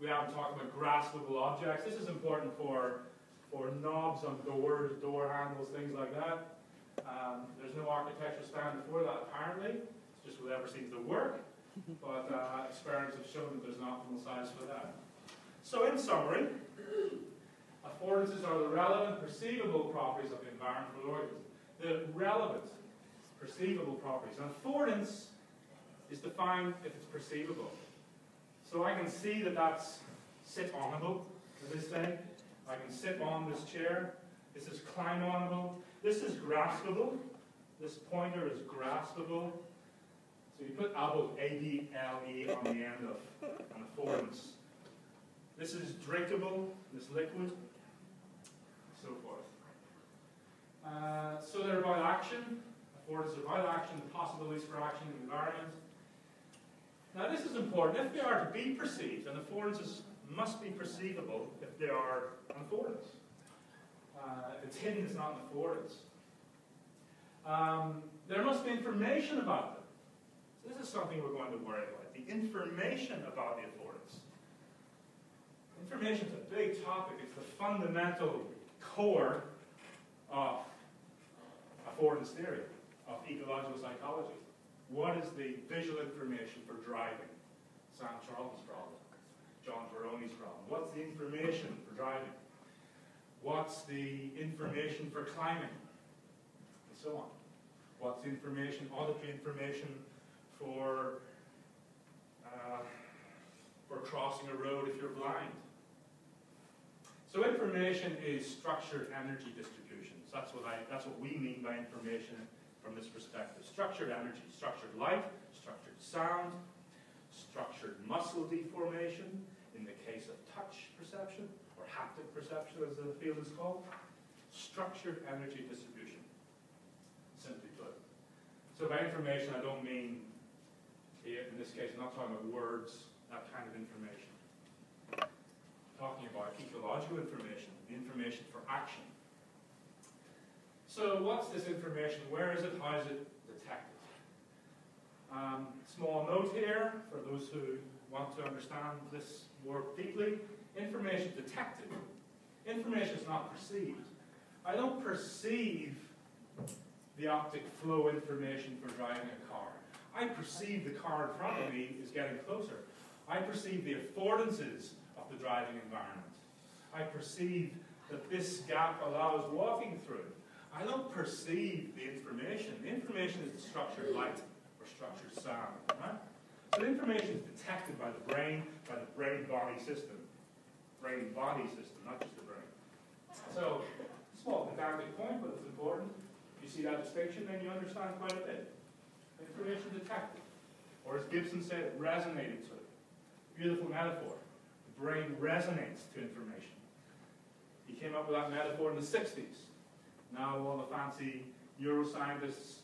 We haven't talked about graspable objects. This is important for, for knobs on doors, door handles, things like that. Um, there's no architectural standard for that, apparently. It's just whatever seems to work. But uh, experiments have shown that there's an optimal size for that. So in summary, affordances are the relevant, perceivable properties of the environmental organism. The relevant, perceivable properties. An affordance is defined if it's perceivable. So I can see that that's sit-onable, this thing. I can sit on this chair. This is climb-onable. This is graspable. This pointer is graspable. So you put able, A D L E, on the end of an affordance. This is drinkable, this liquid, so forth. Uh, so they're about action. Affordance are about action, the possibilities for action in the environment. Now this is important. If they are to be perceived, and affordances must be perceivable if they are an affordance. Uh, if it's hidden, it's not an affordance. Um, there must be information about them. So this is something we're going to worry about, the information about the affordance. Information is a big topic. It's the fundamental core of affordance theory, of ecological psychology. What is the visual information for driving? Sam Charlton's problem, John Perrone's problem. What's the information for driving? What's the information for climbing? And so on. What's the information, auditory information for, uh, for crossing a road if you're blind? So information is structured energy distributions. That's what, I, that's what we mean by information from this perspective. Structured energy, structured light, structured sound, structured muscle deformation, in the case of touch perception, or haptic perception as the field is called, structured energy distribution, simply put. So by information I don't mean, in this case I'm not talking about words, that kind of information. I'm talking about ecological information, the information for action. So what's this information? Where is it? How is it detected? Um, small note here, for those who want to understand this more deeply, information detected. Information is not perceived. I don't perceive the optic flow information for driving a car. I perceive the car in front of me is getting closer. I perceive the affordances of the driving environment. I perceive that this gap allows walking through. I don't perceive the information. The information is the structured light or structured sound. Right? So the information is detected by the brain, by the brain-body system. Brain-body system, not just the brain. So, small pedantic point, but it's important. If you see that distinction, then you understand quite a bit. Information detected. Or as Gibson said, resonated to it. Beautiful metaphor. The brain resonates to information. He came up with that metaphor in the sixties. Now all the fancy neuroscientists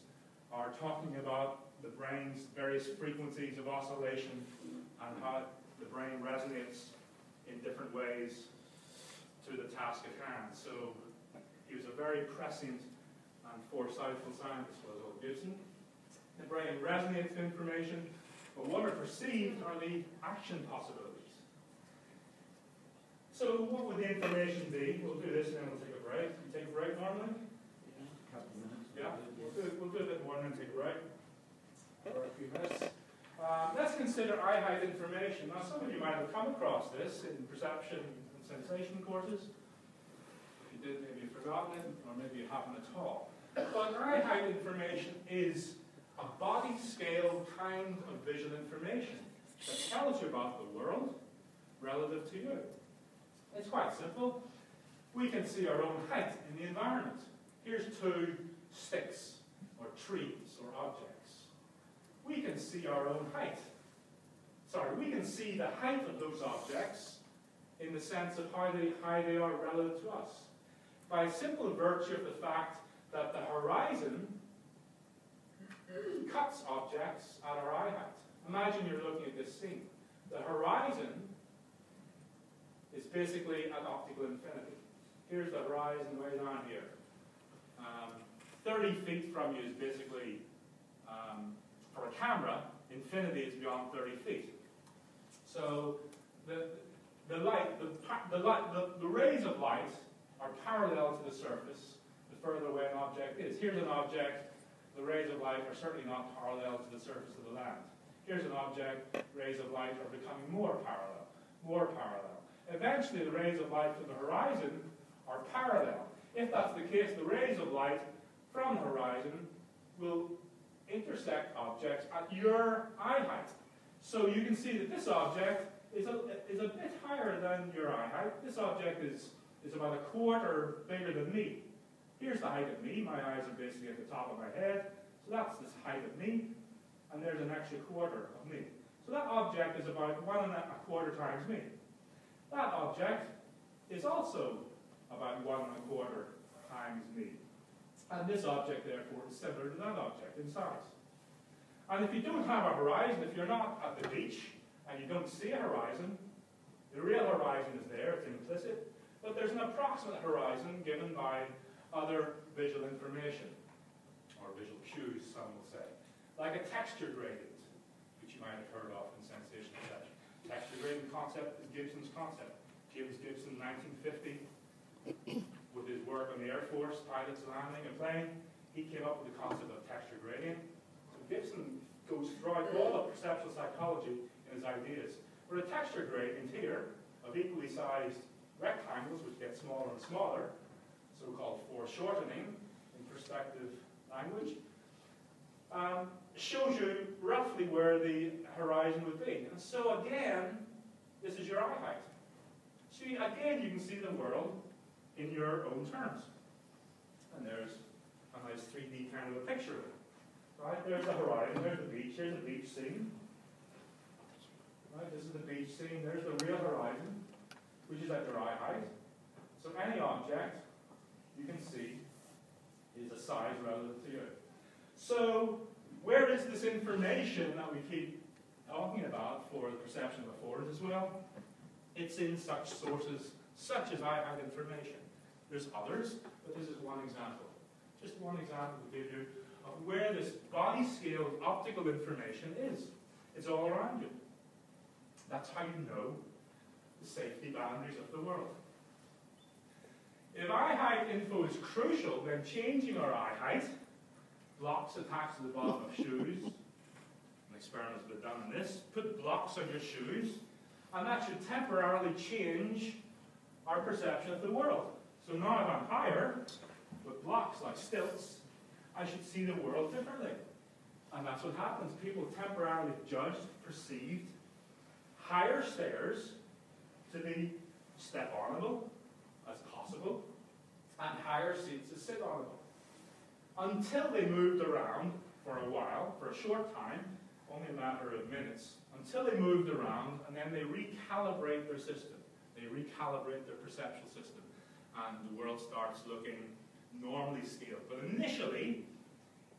are talking about the brain's various frequencies of oscillation and how the brain resonates in different ways to the task at hand. So he was a very prescient and foresightful scientist, was old Gibson. The brain resonates with information, but what are perceived are the action possibilities. So what would the information be? We'll do this and then we'll take a break. You take a break normally? Yeah, yeah. We'll, do, we'll do a bit more and then take a break. Or a few minutes. Um, let's consider eye-height information. Now some of you might have come across this in perception and sensation courses. If you did, maybe you've forgotten it, or maybe you haven't at all. But eye-height information is a body-scale kind of visual information that tells you about the world relative to you. It's quite simple. We can see our own height in the environment. Here's two sticks, or trees, or objects. We can see our own height. Sorry, we can see the height of those objects in the sense of how they, how they are relative to us. By simple virtue of the fact that the horizon cuts objects at our eye height. Imagine you're looking at this scene. The horizon is basically at optical infinity. Here's the horizon way down here. Um, thirty feet from you is basically, um, for a camera, infinity is beyond thirty feet. So the, the, light, the, the, light, the, the rays of light are parallel to the surface the further away an object is. Here's an object. The rays of light are certainly not parallel to the surface of the land. Here's an object, rays of light are becoming more parallel, more parallel. Eventually the rays of light from the horizon are parallel. If that's the case, the rays of light from the horizon will intersect objects at your eye height. So you can see that this object is a, is a bit higher than your eye height. This object is, is about a quarter bigger than me. Here's the height of me. My eyes are basically at the top of my head. So that's this height of me. And there's an extra quarter of me. So that object is about one and a quarter times me. That object is also about one and a quarter times me. And this object, therefore, is similar to that object in size. And if you don't have a horizon, if you're not at the beach and you don't see a horizon, the real horizon is there, it's implicit, but there's an approximate horizon given by other visual information, or visual cues, some will say, like a texture gradient, which you might have heard of in sensation perception. Texture gradient concept is Gibson's concept. James Gibson, nineteen fifty, with his work on the Air Force, pilots landing a plane, he came up with the concept of texture gradient. So Gibson goes throughout all of perceptual psychology in his ideas. But a texture gradient here, of equally sized rectangles, which get smaller and smaller, so-called foreshortening in perspective language, um, shows you roughly where the horizon would be. And so again, this is your eye height. So you, again, you can see the world in your own terms. And there's a nice three D kind of a picture of it. Right? There's the horizon, there's the beach, here's the beach scene. Right? This is the beach scene, there's the real horizon, which is at your eye height. So any object you can see is a size relative to you. So where is this information that we keep talking about for the perception of affordances as well? It's in such sources, such as eye-height information. There's others, but this is one example. Just one example to give you where this body scale of optical information is. It's all around you. That's how you know the safety boundaries of the world. If eye height info is crucial, then changing our eye height blocks attached to the bottom of shoes. An experiment's been done on this. Put blocks on your shoes, and that should temporarily change our perception of the world. So now if I'm higher, with blocks like stilts, I should see the world differently. And that's what happens. People temporarily judged, perceived higher stairs to be step-onable as possible, and higher seats as sit-onable. Until they moved around for a while, for a short time, only a matter of minutes, until they moved around, and then they recalibrate their system. They recalibrate their perceptual system, and the world starts looking normally scaled. But initially,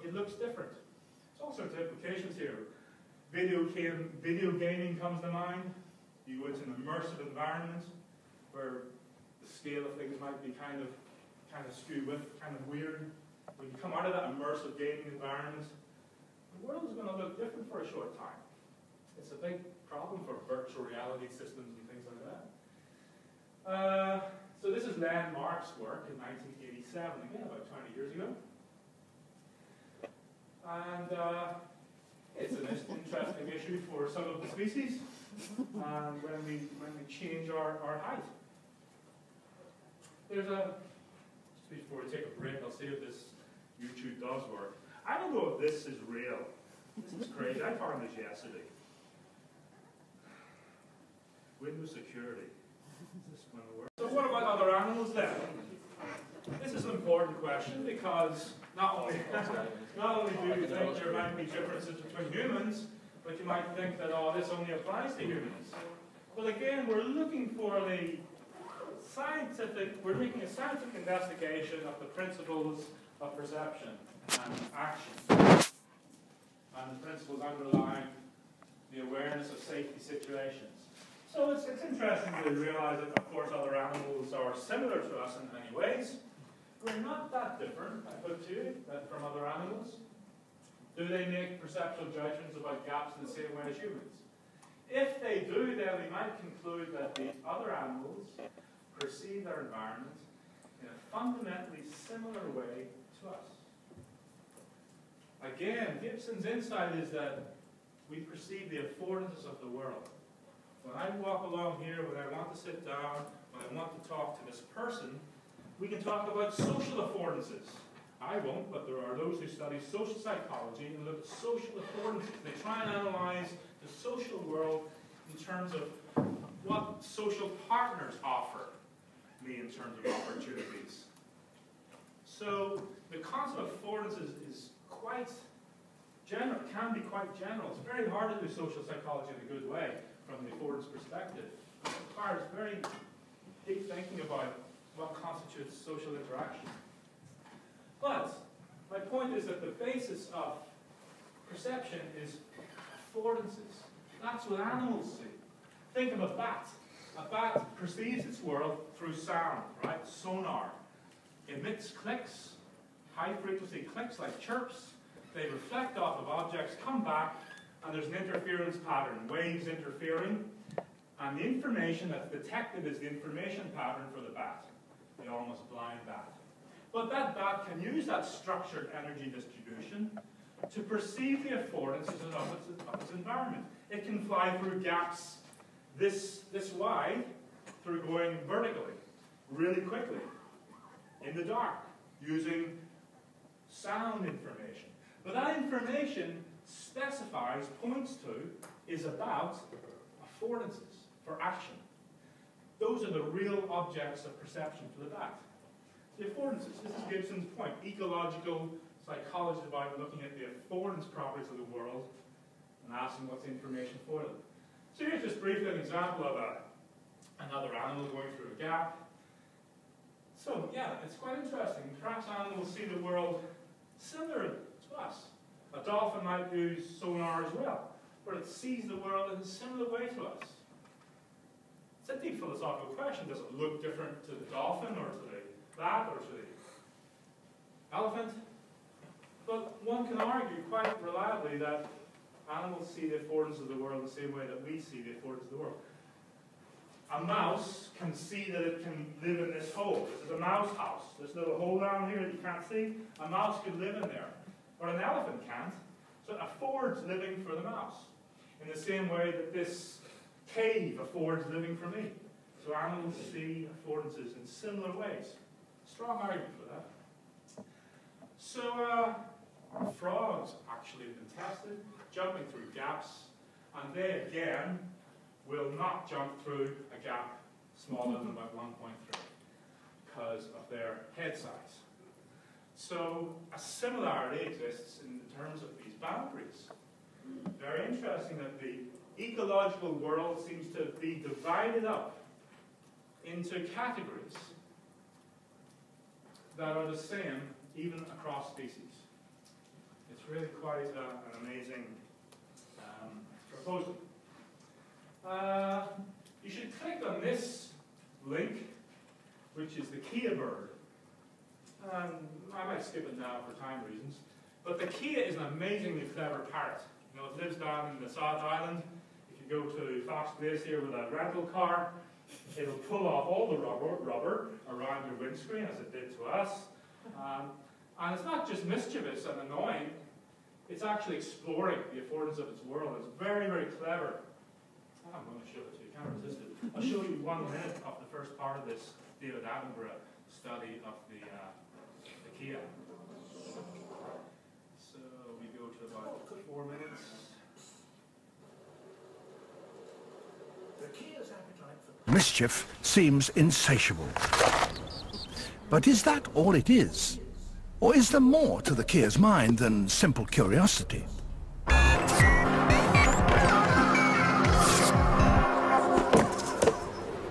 it looks different. There's all sorts of implications here. Video, game, video gaming comes to mind. You go into an immersive environment where the scale of things might be kind of, kind of skewed with, kind of weird. When you come out of that immersive gaming environment, the world is going to look different for a short time. It's a big problem for virtual reality systems and things like that. Uh, so this is Landmark's work in nineteen eighty-seven, again about twenty years ago. And uh, it's an interesting issue for some of the species uh, when, we, when we change our, our height. There's a, just before we take a break, I'll see if this YouTube does work. I don't know if this is real. This is crazy. I found this yesterday. Windows security. Is this going to work? So what about other animals then? This is an important question because not only, not only do you think there might be differences between humans, but you might think that, oh, this only applies to humans. Well, again, we're looking for the scientific, we're making a scientific investigation of the principles of perception and action, and the principles underlying the awareness of safety situations. So it's, it's interesting to realize that, of course, other animals are similar to us in many ways. We're not that different, I put to you, from other animals. Do they make perceptual judgments about gaps in the same way as humans? If they do, then we might conclude that the other animals perceive their environment in a fundamentally similar way to us. Again, Gibson's insight is that we perceive the affordance of the world. When I walk along here, when I want to sit down, when I want to talk to this person, we can talk about social affordances. I won't, but there are those who study social psychology and look at social affordances. They try and analyze the social world in terms of what social partners offer me in terms of opportunities. So the concept of affordances is, is quite general, can be quite general. It's very hard to do social psychology in a good way from the affordance perspective. It requires very deep thinking about what constitutes social interaction. But my point is that the basis of perception is affordances. That's what animals see. Think of a bat. A bat perceives its world through sound, right? Sonar. Emits clicks, high-frequency clicks like chirps. They reflect off of objects, come back, and there's an interference pattern, waves interfering. And the information that's detected is the information pattern for the bat, the almost blind bat. But that bat can use that structured energy distribution to perceive the affordances of its, of its environment. It can fly through gaps this, this wide through going vertically, really quickly, in the dark, using sound information. But that information specifies, points to, is about affordances for action. Those are the real objects of perception for the bat. The affordances, this is Gibson's point, ecological psychology by looking at the affordance properties of the world and asking what's the information for them. So here's just briefly an example of a, another animal going through a gap. So yeah, it's quite interesting. Perhaps animals see the world similar to us. A dolphin might use sonar as well, but it sees the world in a similar way to us. It's a deep philosophical question. Does it look different to the dolphin or to the bat or to the elephant? But one can argue quite reliably that animals see the affordance of the world the same way that we see the affordance of the world. A mouse can see that it can live in this hole. This is a mouse house. This little hole down here that you can't see. A mouse could live in there. Or an elephant can't. So it affords living for the mouse. In the same way that this cave affords living for me. So animals see affordances in similar ways. Strong argument for that. So uh, frogs actually have been tested, jumping through gaps, and they again will not jump through a gap smaller than about one point three because of their head size. So a similarity exists in terms of these boundaries. Very interesting that the ecological world seems to be divided up into categories that are the same even across species. It's really quite uh, an amazing um, proposal. Uh, you should click on this link, which is the Kia bird. Um, I might skip it now for time reasons, but the Kia is an amazingly clever parrot. You know, it lives down in the South Island. If you go to Fox Glacier with a rental car, it'll pull off all the rubber, rubber around your windscreen, as it did to us. Um, and it's not just mischievous and annoying, it's actually exploring the affordance of its world. It's very, very clever. I'm going to show it to you, you can't resist it. I'll show you one minute of the first part of this David Attenborough study of the, uh, the Kia. So we go to about four minutes. The Kia's appetite for mischief seems insatiable. But is that all it is? Or is there more to the Kia's mind than simple curiosity?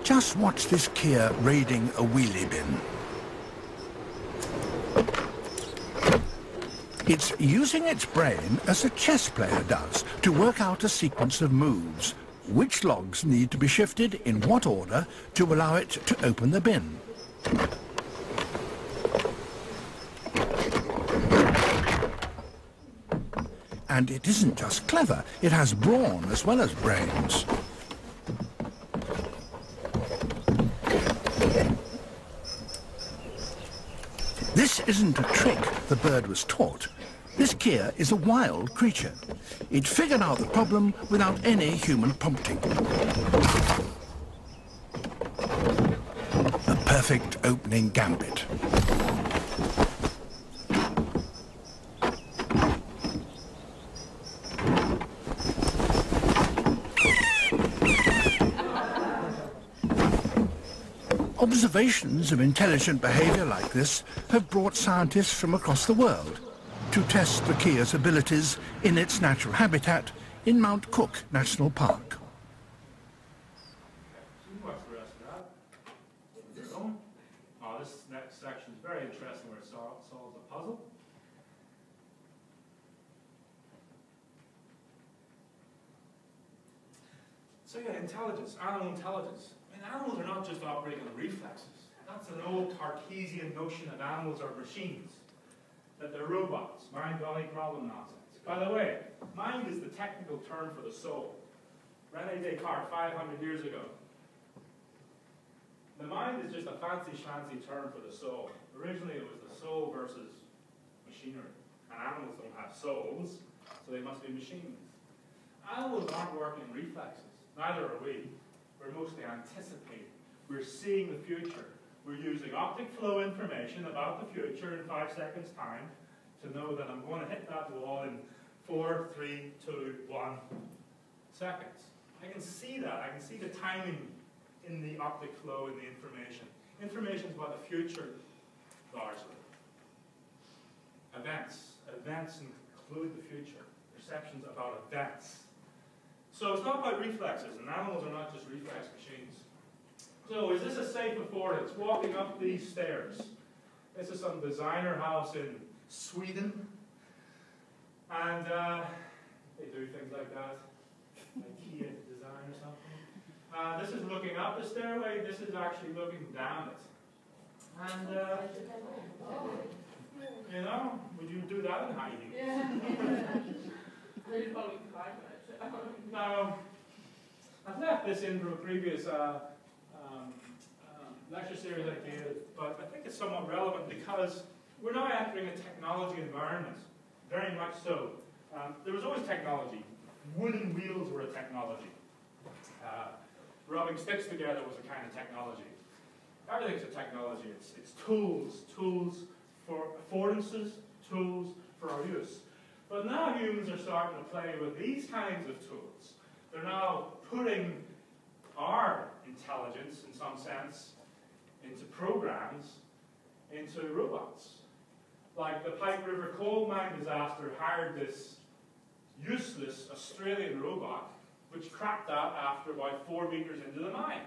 Just watch this Kia raiding a wheelie bin. It's using its brain as a chess player does to work out a sequence of moves, which logs need to be shifted in what order to allow it to open the bin. And it isn't just clever, it has brawn as well as brains. This isn't a trick the bird was taught. This Kia is a wild creature. It figured out the problem without any human prompting. The perfect opening gambit. Observations of intelligent behavior like this have brought scientists from across the world to test the Kia's abilities in its natural habitat in Mount Cook National Park. Oh, this next section is very interesting where it solves a puzzle. So yeah, intelligence, animal intelligence. Animals are not just operating on reflexes. That's an old Cartesian notion that animals are machines, that they're robots, mind-body problem nonsense. By the way, mind is the technical term for the soul. René Descartes, five hundred years ago. The mind is just a fancy-schmancy term for the soul. Originally it was the soul versus machinery. And animals don't have souls, so they must be machines. Animals aren't working in reflexes, neither are we. We're mostly anticipating. We're seeing the future. We're using optic flow information about the future in five seconds time to know that I'm going to hit that wall in four, three, two, one seconds. I can see that. I can see the timing in the optic flow in the information. Information is about the future, largely. Events. Events include the future. Perceptions about events. So it's not about reflexes, and animals are not just reflex machines. So is this a safe affordance? It's walking up these stairs. This is some designer house in Sweden. And uh, they do things like that. IKEA design or something. Uh, this is looking up the stairway. This is actually looking down it. And uh, You know, would you do that in hiding? Yeah. Now, I've left this in from a previous uh, um, uh, lecture series I gave, but I think it's somewhat relevant because we're now entering a technology environment, very much so. Um, there was always technology. Wooden wheels were a technology. Uh, rubbing sticks together was a kind of technology. Everything's a technology. It's, it's tools, tools for affordances, tools for our use. But now humans are starting to play with these kinds of tools. They're now putting our intelligence, in some sense, into programs, into robots. Like the Pike River coal mine disaster hired this useless Australian robot, which cracked out after about four meters into the mine.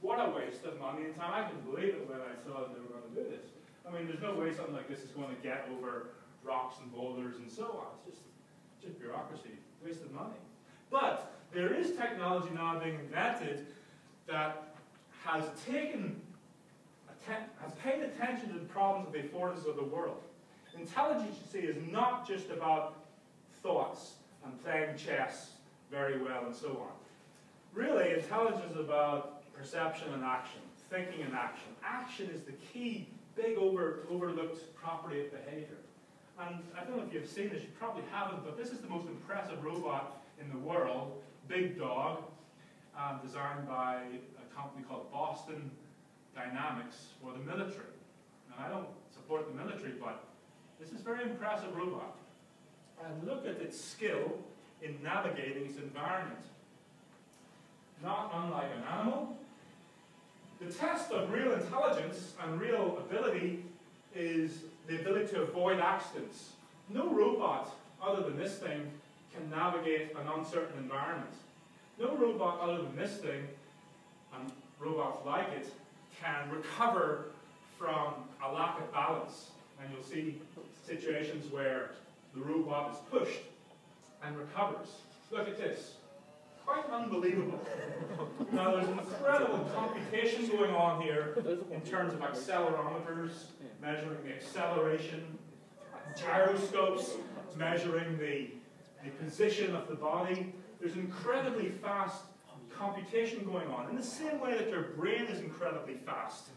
What a waste of money and time. I couldn't believe it when I saw that they were going to do this. I mean, there's no way something like this is going to get over rocks and boulders and so on. It's just, just bureaucracy, waste of money. But there is technology now being invented that has taken, has paid attention to the problems of the affordances of the world. Intelligence, you see, is not just about thoughts and playing chess very well and so on. Really, intelligence is about perception and action, thinking and action. Action is the key, big over, overlooked property of behavior. And I don't know if you've seen this, you probably haven't, but this is the most impressive robot in the world, Big Dog, um, designed by a company called Boston Dynamics for the military. Now, I don't support the military, but this is a very impressive robot. And look at its skill in navigating its environment. Not unlike an animal. The test of real intelligence and real ability is the ability to avoid accidents. No robot other than this thing can navigate an uncertain environment. No robot other than this thing, and robots like it, can recover from a lack of balance. And you'll see situations where the robot is pushed and recovers. Look at this. Quite unbelievable. Now, there's incredible computation going on here in terms of accelerometers, measuring the acceleration, gyroscopes, measuring the, the position of the body. There's incredibly fast computation going on, in the same way that your brain is incredibly fast,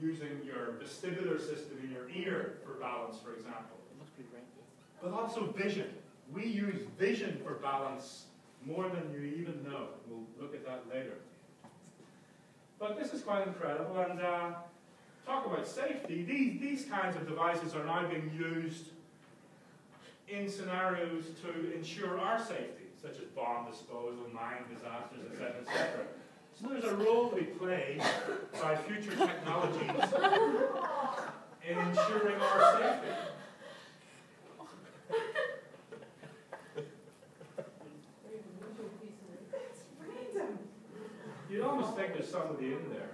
using your vestibular system in your ear for balance, for example. But also vision. We use vision for balance more than you even know. We'll look at that later. But this is quite incredible, and uh, talk about safety. These, these kinds of devices are now being used in scenarios to ensure our safety, such as bomb disposal, mine disasters, et cetera, et cetera. So there's a role to be played by future technologies in ensuring our safety. You'd almost think there's somebody in there.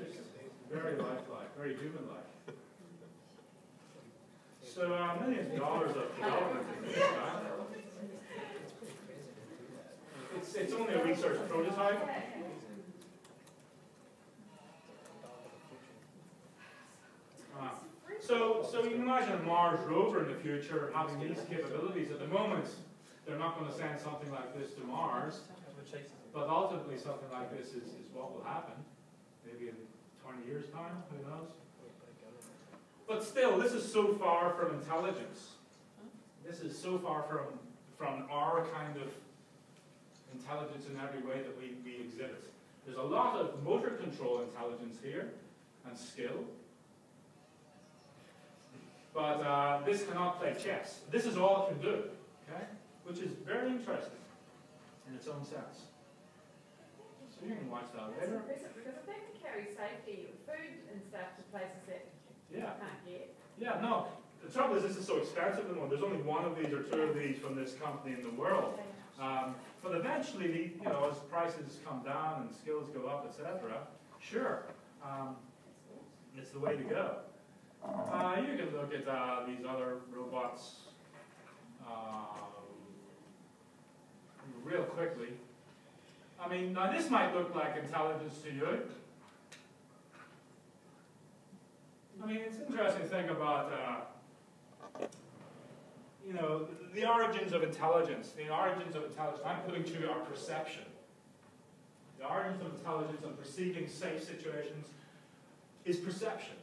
It's just very lifelike, very human-like. So uh, millions of dollars of development in this time. It's, it's only a research prototype. Uh, so, so you can imagine a Mars rover in the future having these capabilities. At the moment, they're not going to send something like this to Mars. But ultimately, something like this is, is what will happen. Maybe in twenty years' time, who knows? But still, this is so far from intelligence. This is so far from, from our kind of intelligence in every way that we, we exhibit. There's a lot of motor control intelligence here, and skill. But uh, this cannot play chess. This is all it can do, okay? Which is very interesting in its own sense. So you can watch that later. That's impressive, because I think to carry safety, food and stuff to places that yeah. you can't get. Yeah, no. The trouble is this is so expensive. And there's only one of these or two of these from this company in the world. Um, but eventually, you know, as prices come down and skills go up, et cetera, sure, um, it's the way to go. Uh, you can look at uh, these other robots uh, real quickly. I mean, now this might look like intelligence to you. I mean, it's interesting to think about, uh, you know, the, the origins of intelligence. The origins of intelligence, I'm putting to our perception. The origins of intelligence and perceiving safe situations is perception.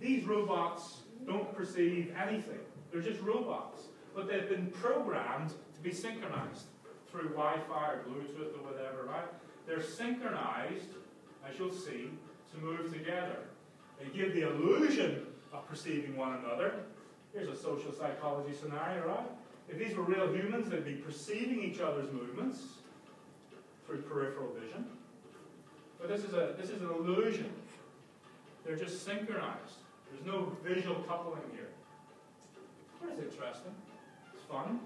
These robots don't perceive anything. They're just robots. But they've been programmed to be synchronized through Wi-Fi or Bluetooth or whatever, right? They're synchronized, as you'll see, to move together. They give the illusion of perceiving one another. Here's a social psychology scenario, right? If these were real humans, they'd be perceiving each other's movements through peripheral vision. But this is, a, this is an illusion. They're just synchronized. There's no visual coupling here. That is interesting. It's fun.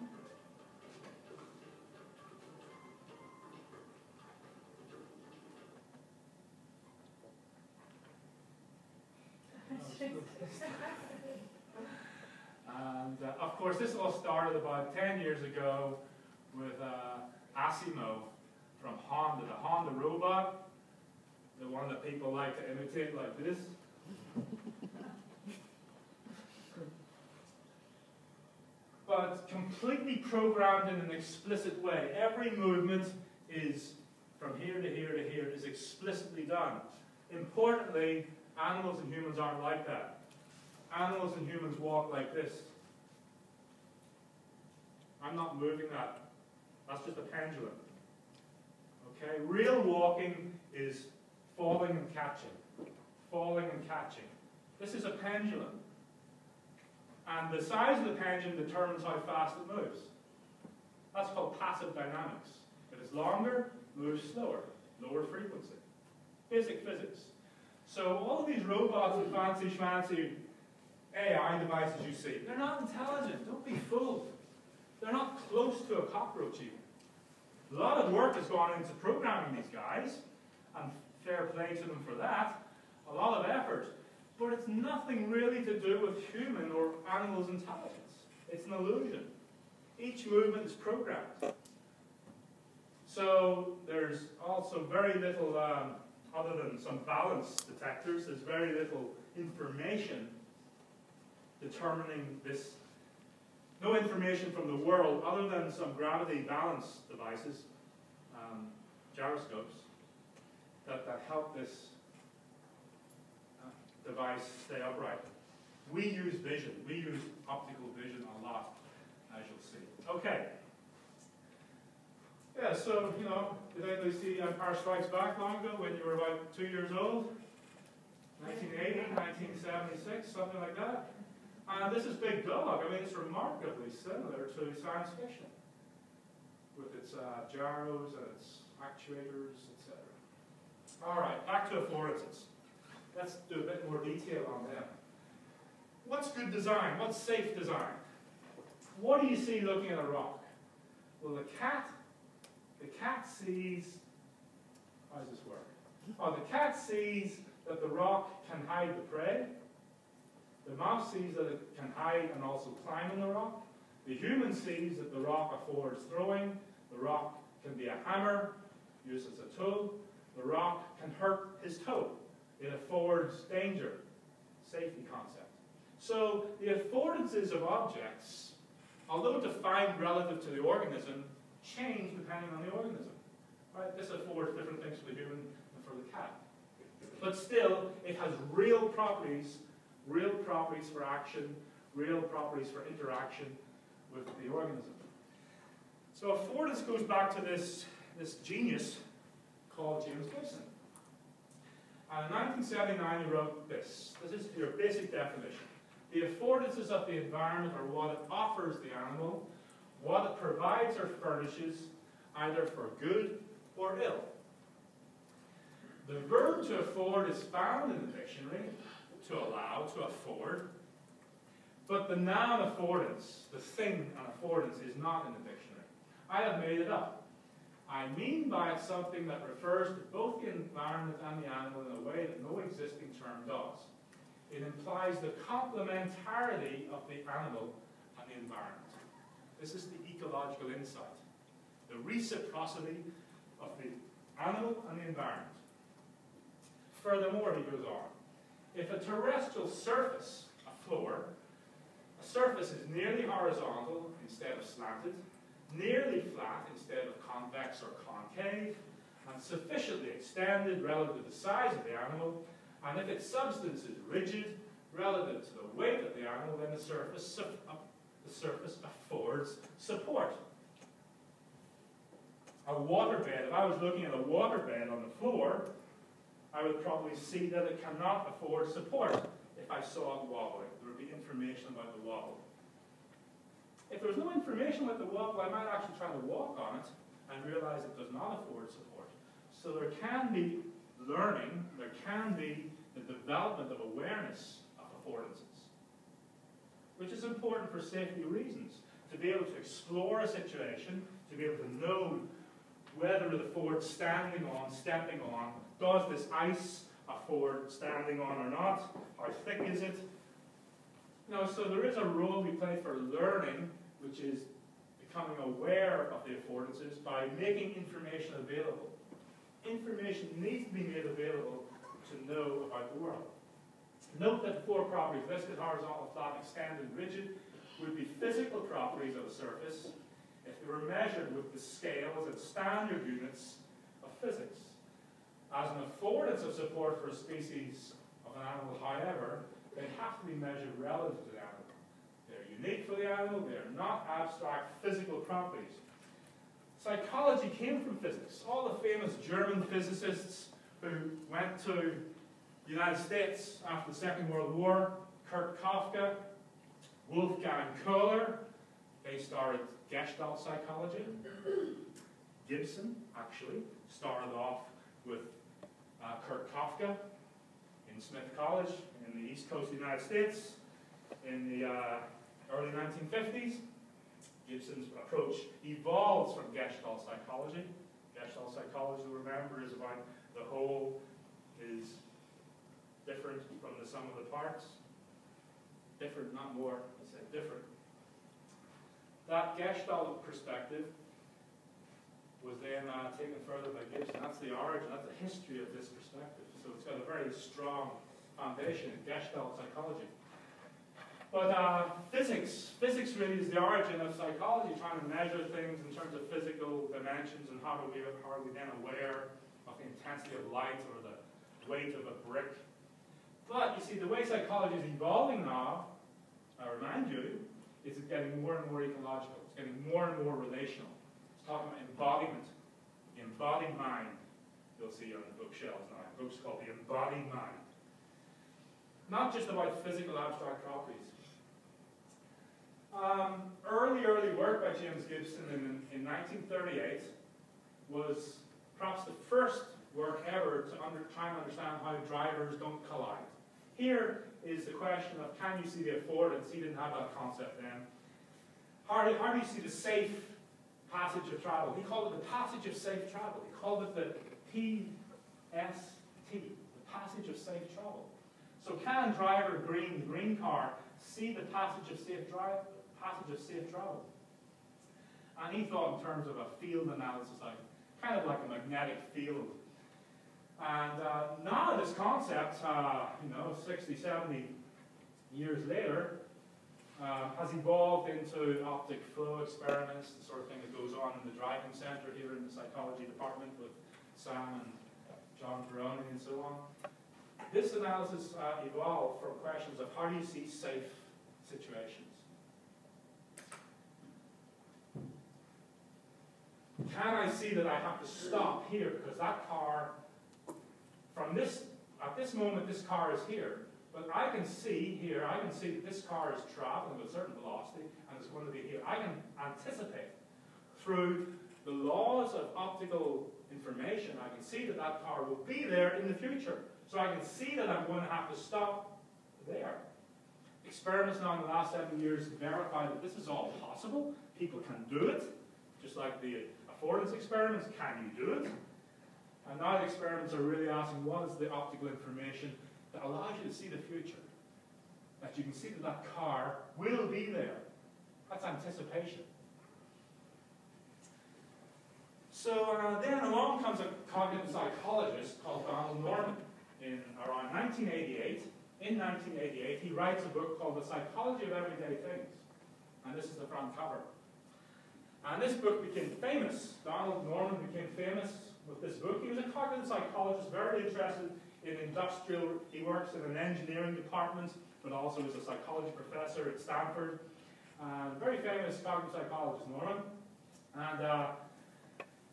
And uh, of course, this all started about ten years ago with uh, Asimo from Honda, the Honda robot, the one that people like to imitate like this. But completely programmed in an explicit way. Every movement is, from here to here to here, is explicitly done. Importantly, animals and humans aren't like that. Animals and humans walk like this. I'm not moving that. That's just a pendulum. Okay? Real walking is falling and catching. Falling and catching. This is a pendulum. And the size of the pendulum determines how fast it moves. That's called passive dynamics. If it's longer, it moves slower. Lower frequency. Basic physics. So all of these robots and fancy schmancy A I devices you see, they're not intelligent. Don't be fooled. They're not close to a cockroach even. A lot of work has gone into programming these guys, and fair play to them for that. A lot of effort. But it's nothing really to do with human or animals' intelligence. It's an illusion. Each movement is programmed. So there's also very little, um, other than some balance detectors, there's very little information determining this. No information from the world other than some gravity balance devices, um, gyroscopes, that, that help this uh, device stay upright. We use vision. We use optical vision a lot, as you'll see. Okay. Yeah, so, you know, did anybody see Empire Strikes Back long ago when you were about two years old? nineteen eighty, nineteen seventy-six, something like that? And this is Big Dog. I mean, it's remarkably similar to science fiction with its uh, gyros and its actuators, et cetera. All right, back to affordances. Let's do a bit more detail on them. What's good design? What's safe design? What do you see looking at a rock? Well, the cat... The cat sees, how does this work? Oh, the cat sees that the rock can hide the prey. The mouse sees that it can hide and also climb on the rock. The human sees that the rock affords throwing. The rock can be a hammer, used as a tool. The rock can hurt his toe. It affords danger, safety concept. So the affordances of objects, although defined relative to the organism, change depending on the organism. Right? This affords different things for the human and for the cat. But still, it has real properties, real properties for action, real properties for interaction with the organism. So affordance goes back to this, this genius called James Gibson. And in nineteen seventy-nine, he wrote this. This is your basic definition. The affordances of the environment are what it offers the animal, what it provides or furnishes, either for good or ill. The verb to afford is found in the dictionary, to allow, to afford, but the noun affordance, the thing an affordance, is not in the dictionary. I have made it up. I mean by it something that refers to both the environment and the animal in a way that no existing term does. It implies the complementarity of the animal and the environment. This is the ecological insight, the reciprocity of the animal and the environment. Furthermore, he goes on, if a terrestrial surface, a floor, a surface is nearly horizontal instead of slanted, nearly flat instead of convex or concave, and sufficiently extended relative to the size of the animal, and if its substance is rigid relative to the weight of the animal, then the surface, the surface affords support. A waterbed, if I was looking at a waterbed on the floor, I would probably see that it cannot afford support if I saw it wobbling. There would be information about the wobble. If there was no information about the wobble, I might actually try to walk on it and realize it does not afford support. So there can be learning, there can be the development of awareness of affordances, which is important for safety reasons, to be able to explore a situation, to be able to know whether it affords standing on, stepping on, does this ice afford standing on or not, how thick is it? No, so there is a role we play for learning, which is becoming aware of the affordances by making information available. Information needs to be made available to know about the world. Note that the four properties listed, horizontal, flat, extended, rigid, would be physical properties of a surface if they were measured with the scales and standard units of physics. As an affordance of support for a species of an animal, however, they have to be measured relative to the animal. They're unique for the animal, they're not abstract physical properties. Psychology came from physics. All the famous German physicists who went to the United States after the Second World War, Kurt Koffka, Wolfgang Kohler, they started Gestalt psychology. Gibson, actually, started off with uh, Kurt Koffka in Smith College in the East Coast of the United States in the uh, early nineteen fifties. Gibson's approach evolves from Gestalt psychology. Gestalt psychology, remember, is about the whole is different from the sum of the parts. Different, not more, I said different. That Gestalt perspective was then uh, taken further by Gibson. That's the origin, that's the history of this perspective. So it's got a very strong foundation in Gestalt psychology. But uh, physics, physics really is the origin of psychology, trying to measure things in terms of physical dimensions and how are we, how are we then aware of the intensity of light or the weight of a brick. But you see, the way psychology is evolving now, I remind you, is it's getting more and more ecological, it's getting more and more relational. It's talking about embodiment, the embodied mind. You'll see on the bookshelves now, a book's called The Embodied Mind. Not just about physical abstract properties. Um, early, early work by James Gibson in, in nineteen thirty-eight was perhaps the first work ever to under, try and understand how drivers don't collide. Here is the question of can you see the affordance? He didn't have that concept then. How do, how do you see the safe passage of travel? He called it the passage of safe travel. He called it the P S T, the passage of safe travel. So can driver green, the green car, see the passage of safe drive, passage of safe travel? And he thought in terms of a field analysis, like kind of like a magnetic field. And uh, now this concept, uh, you know, sixty, seventy years later, uh, has evolved into optic flow experiments, the sort of thing that goes on in the driving center here in the psychology department with Sam and John Perrone and so on. This analysis uh, evolved from questions of how do you see safe situations? Can I see that I have to stop here because that car, from this, at this moment this car is here, but I can see here, I can see that this car is traveling with a certain velocity and it's going to be here. I can anticipate through the laws of optical information, I can see that that car will be there in the future. So I can see that I'm going to have to stop there. Experiments now in the last seven years verify that this is all possible. People can do it, just like the affordance experiments. Can you do it? And now the experiments are really asking what is the optical information that allows you to see the future? That you can see that that car will be there. That's anticipation. So uh, then along comes a cognitive psychologist called Donald Norman in around nineteen eighty-eight, in nineteen eighty-eight, he writes a book called The Psychology of Everyday Things. And this is the front cover. And this book became famous. Donald Norman became famous with this book. He was a cognitive psychologist, very interested in industrial, he works in an engineering department, but also is a psychology professor at Stanford. Uh, very famous cognitive psychologist, Norman. And uh,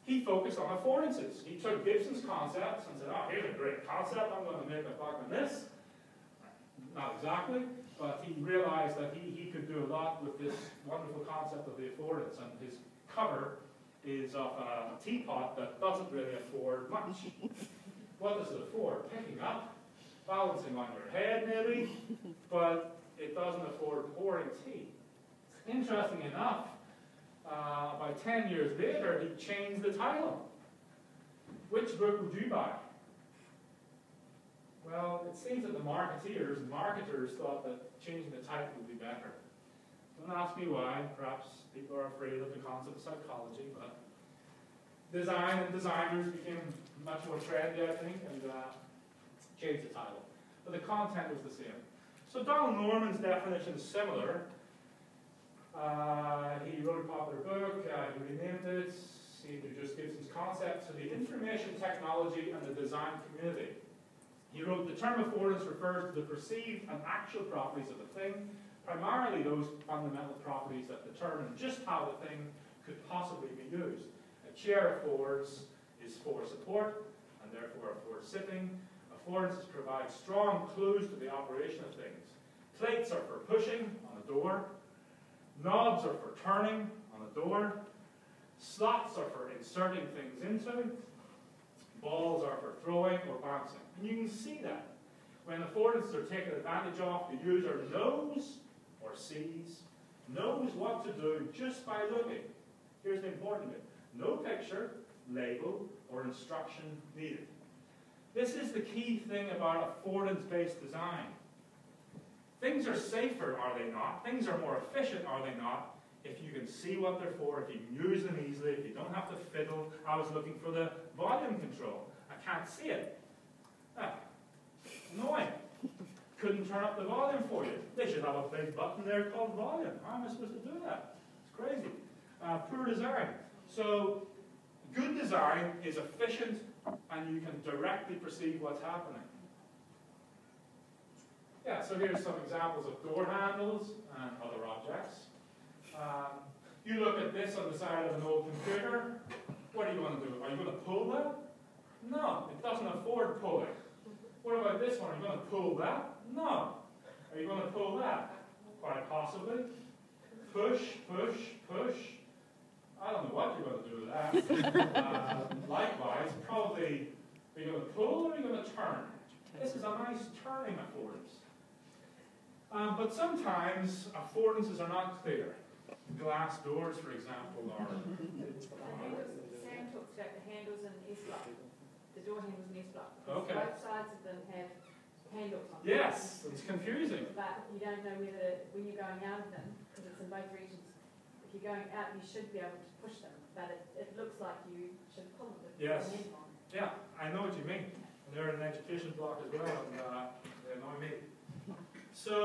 he focused on affordances. He took Gibson's concepts and said, oh, here's a great concept, I'm going to make a buck on this. Not exactly, but he realized that he, he could do a lot with this wonderful concept of the affordance, and his cover is of a teapot that doesn't really afford much. What does it afford? Picking up, balancing on your head maybe, but it doesn't afford pouring tea. Interesting enough, Uh, about ten years later, he changed the title. Which book would you buy? Well, it seems that the marketeers and marketers thought that changing the title would be better. Don't ask me why. Perhaps people are afraid of the concept of psychology, but design and designers became much more trendy, I think, and uh, changed the title. But the content was the same. So Donald Norman's definition is similar. Uh, he wrote a popular book, uh, he renamed it, he introduced Gibson's concept to the information technology and the design community. He wrote, the term affordance refers to the perceived and actual properties of a thing, primarily those fundamental properties that determine just how the thing could possibly be used. A chair affords is for support, and therefore affords sitting. Affordances provide strong clues to the operation of things. Plates are for pushing on a door. Knobs are for turning on a door. Slots are for inserting things into. Balls are for throwing or bouncing. And you can see that. When affordances are taken advantage of, the user knows or sees, knows what to do just by looking. Here's the important bit. No picture, label, or instruction needed. This is the key thing about affordance-based design. Things are safer, are they not? Things are more efficient, are they not? If you can see what they're for, if you can use them easily, if you don't have to fiddle. I was looking for the volume control. I can't see it. Ah, annoying. Couldn't turn up the volume for you. They should have a big button there called volume. How am I supposed to do that? It's crazy. Uh, poor design. So, good design is efficient and you can directly perceive what's happening. Yeah, so here's some examples of door handles and other objects. Uh, you look at this on the side of an old computer. What are you going to do? Are you going to pull that? No, it doesn't afford pulling. What about this one? Are you going to pull that? No. Are you going to pull that? Quite possibly. Push, push, push. I don't know what you're going to do with that. uh, likewise, probably, are you going to pull or are you going to turn? This is a nice turning affordance. Um, but sometimes affordances are not clear. Glass doors, for example, are. Sam talks about the handles and the S-lock. The door handles and S-lock. Okay. Both sides of them have handles on them. Yes, it's confusing. But you don't know whether, when you're going out of them, because it's in both regions, if you're going out, you should be able to push them. But it, it looks like you should pull them. Yes. Yeah, I know what you mean. They're in an education block as well, and uh, they annoy me. So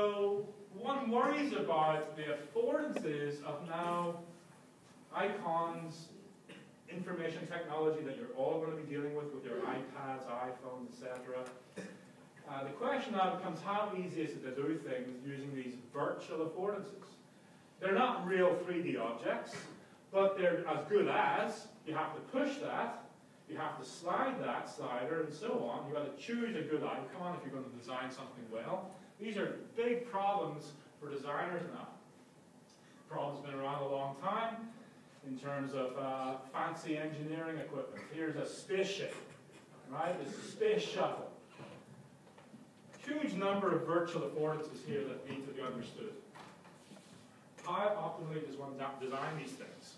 one worries about the affordances of now icons, information technology that you're all going to be dealing with with your iPads, iPhones, et cetera. Uh, the question now becomes how easy is it to do things using these virtual affordances? They're not real three D objects, but they're as good as. You have to push that. You have to slide that slider and so on. You've got to choose a good icon if you're going to design something well. These are big problems for designers now. The problem's been around a long time in terms of uh, fancy engineering equipment. Here's a spaceship, right? This is a space shuttle. Huge number of virtual affordances here that need to be understood. How optimally does one design these things?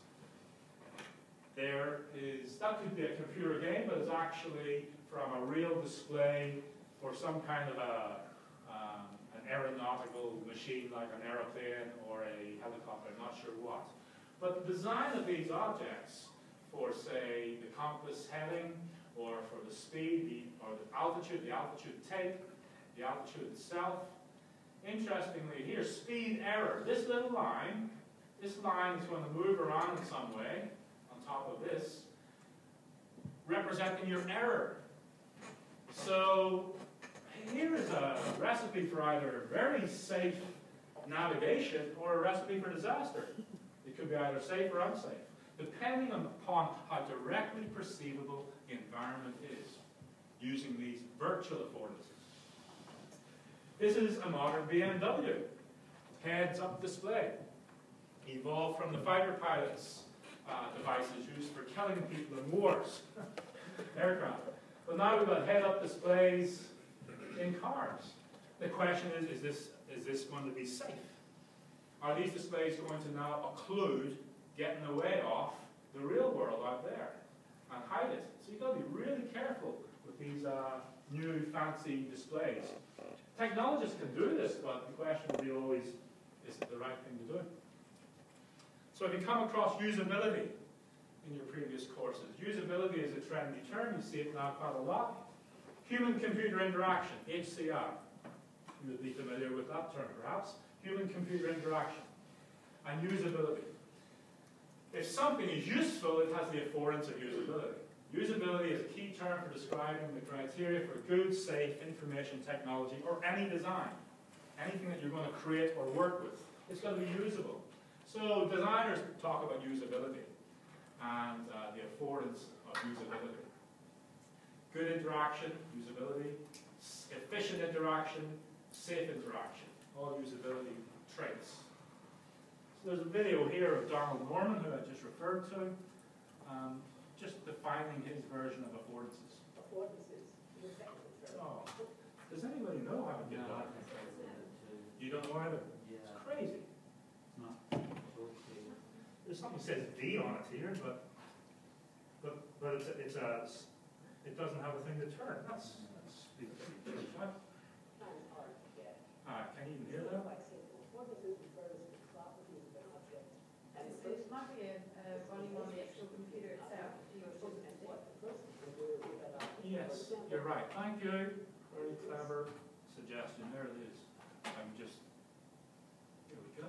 There is, that could be a computer game, but it's actually from a real display or some kind of a, um, an aeronautical machine like an aeroplane or a helicopter, I'm not sure what. But the design of these objects for, say, the compass heading or for the speed the, or the altitude, the altitude tape, the altitude itself. Interestingly here, speed error. This little line, this line is going to move around in some way on top of this, representing your error. So here is a recipe for either very safe navigation or a recipe for disaster. It could be either safe or unsafe, depending upon how directly perceivable the environment is, using these virtual affordances. This is a modern B M W, heads-up display, evolved from the fighter pilots' uh, devices used for killing people in wars, aircraft. But now we've got head-up displays in cars. The question is, is this, is this going to be safe? Are these displays going to now occlude, get in the way off the real world out there and hide it? So you've got to be really careful with these uh, new fancy displays. Technologists can do this, but the question will be always, is it the right thing to do? So if you come across usability in your previous courses, usability is a trendy term, you see it now quite a lot. Human-computer interaction, H C I. You would be familiar with that term, perhaps. Human-computer interaction and usability. If something is useful, it has the affordance of usability. Usability is a key term for describing the criteria for good, safe information technology or any design. Anything that you're going to create or work with, it's going to be usable. So designers talk about usability and uh, the affordance of usability. Good interaction, usability. Efficient interaction, safe interaction. All usability traits. So there's a video here of Donald Norman, who I just referred to, um, just defining his version of affordances. Affordances. Oh, does anybody know how to get that? You don't know either. Yeah. It's crazy. No. There's something that says D on it here, but but but it's a, it's a it doesn't have a thing to turn. That's that's. Uh, can you even hear that? It might be a uh, volume on the actual computer itself. Yes, you're right. Thank you. Very clever suggestion. There it is. I'm just. Here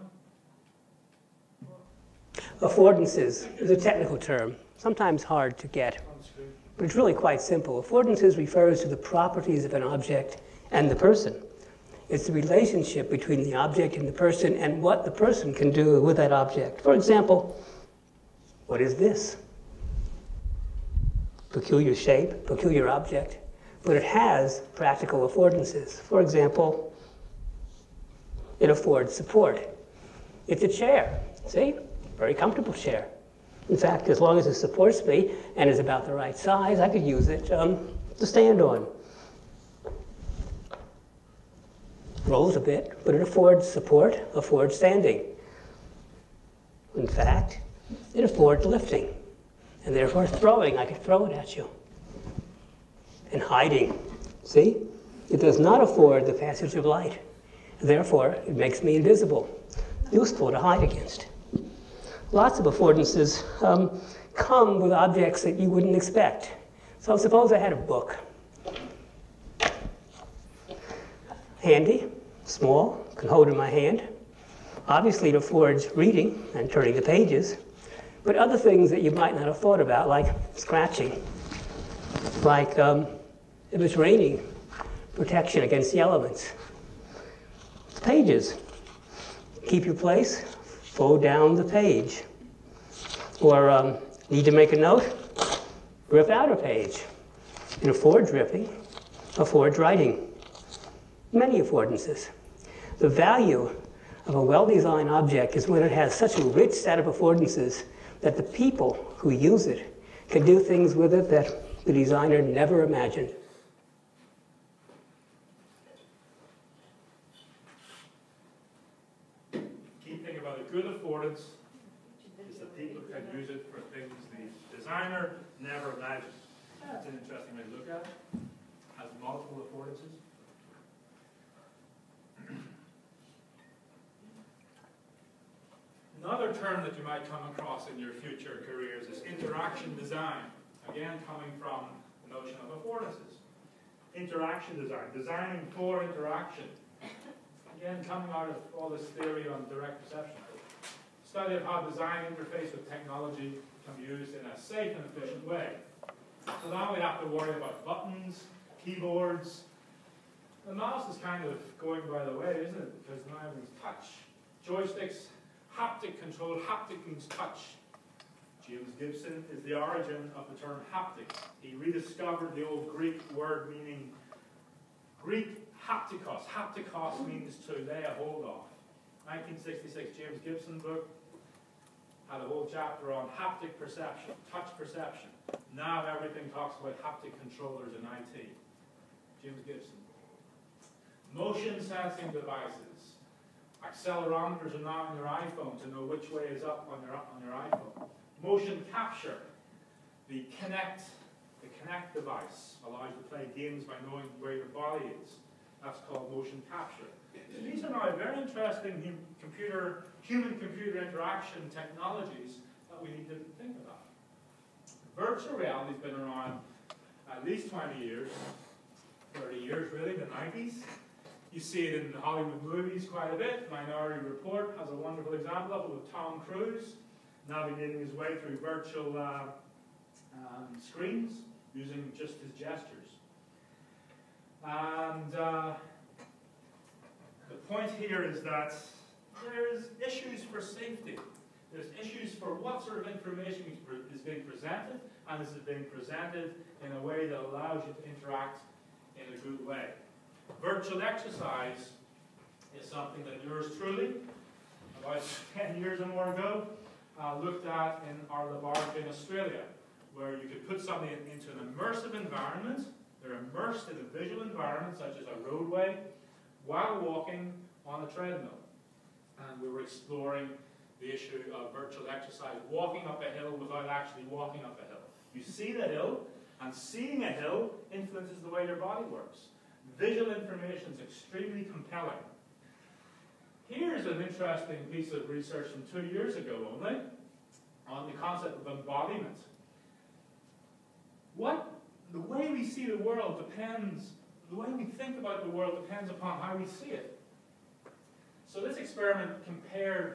we go. Affordances is a technical term, sometimes hard to get, but it's really quite simple. Affordances refers to the properties of an object and the person. It's the relationship between the object and the person and what the person can do with that object. For example, what is this? Peculiar shape, peculiar object, but it has practical affordances. For example, it affords support. It's a chair, see? Very comfortable chair. In fact, as long as it supports me and is about the right size, I could use it um, to stand on. Rolls a bit, but it affords support, affords standing. In fact, it affords lifting, and therefore throwing. I could throw it at you. And hiding, see? It does not afford the passage of light. Therefore, it makes me invisible, useful to hide against. Lots of affordances um, come with objects that you wouldn't expect. So suppose I had a book. Handy, small, can hold in my hand. Obviously it affords reading and turning the pages, but other things that you might not have thought about, like scratching, like um, if it's raining, protection against the elements. Pages, keep your place, fold down the page. Or um, need to make a note, rip out a page. It affords ripping, affords writing. Many affordances. The value of a well-designed object is when it has such a rich set of affordances that the people who use it can do things with it that the designer never imagined. The key thing about a good affordance is that people can use it for things the designer never imagined. That's an interesting way to look at it. Has multiple affordances. Another term that you might come across in your future careers is interaction design, again coming from the notion of affordances. interaction design, designing for interaction. Again, coming out of all this theory on direct perception. Study of how design interface with technology can be used in a safe and efficient way. So now we have to worry about buttons, keyboards. The mouse is kind of going by the way, isn't it? Because now everything's touch. Joysticks, haptic control, haptic means touch. James Gibson is the origin of the term haptic. He rediscovered the old Greek word meaning Greek haptikos. Haptikos means to lay a hold of. nineteen sixty-six James Gibson book had a whole chapter on haptic perception, touch perception. Now everything talks about haptic controllers in I T. James Gibson. Motion sensing devices. Accelerometers are now on your iPhone to know which way is up on your, on your iPhone. Motion capture, the Kinect, the Kinect device allows you to play games by knowing where your body is. That's called motion capture. So these are now very interesting hum computer, human-computer interaction technologies that we need to think about. Virtual reality's been around at least twenty years, thirty years really, the nineties. You see it in the Hollywood movies quite a bit. Minority Report has a wonderful example of it with Tom Cruise navigating his way through virtual uh, um, screens using just his gestures. And uh, the point here is that there's issues for safety. There's issues for what sort of information is being presented, and this is being presented in a way that allows you to interact in a good way. Virtual exercise is something that yours truly, about ten years or more ago, Uh, looked at in our laboratory in Australia, where you could put something into an immersive environment. They're immersed in a visual environment, such as a roadway, while walking on a treadmill. And we were exploring the issue of virtual exercise, walking up a hill without actually walking up a hill. You see the hill, and seeing a hill influences the way your body works. Visual information is extremely compelling. Here's an interesting piece of research from two years ago only, on the concept of embodiment. What, the way we see the world depends, the way we think about the world depends upon how we see it. So this experiment compared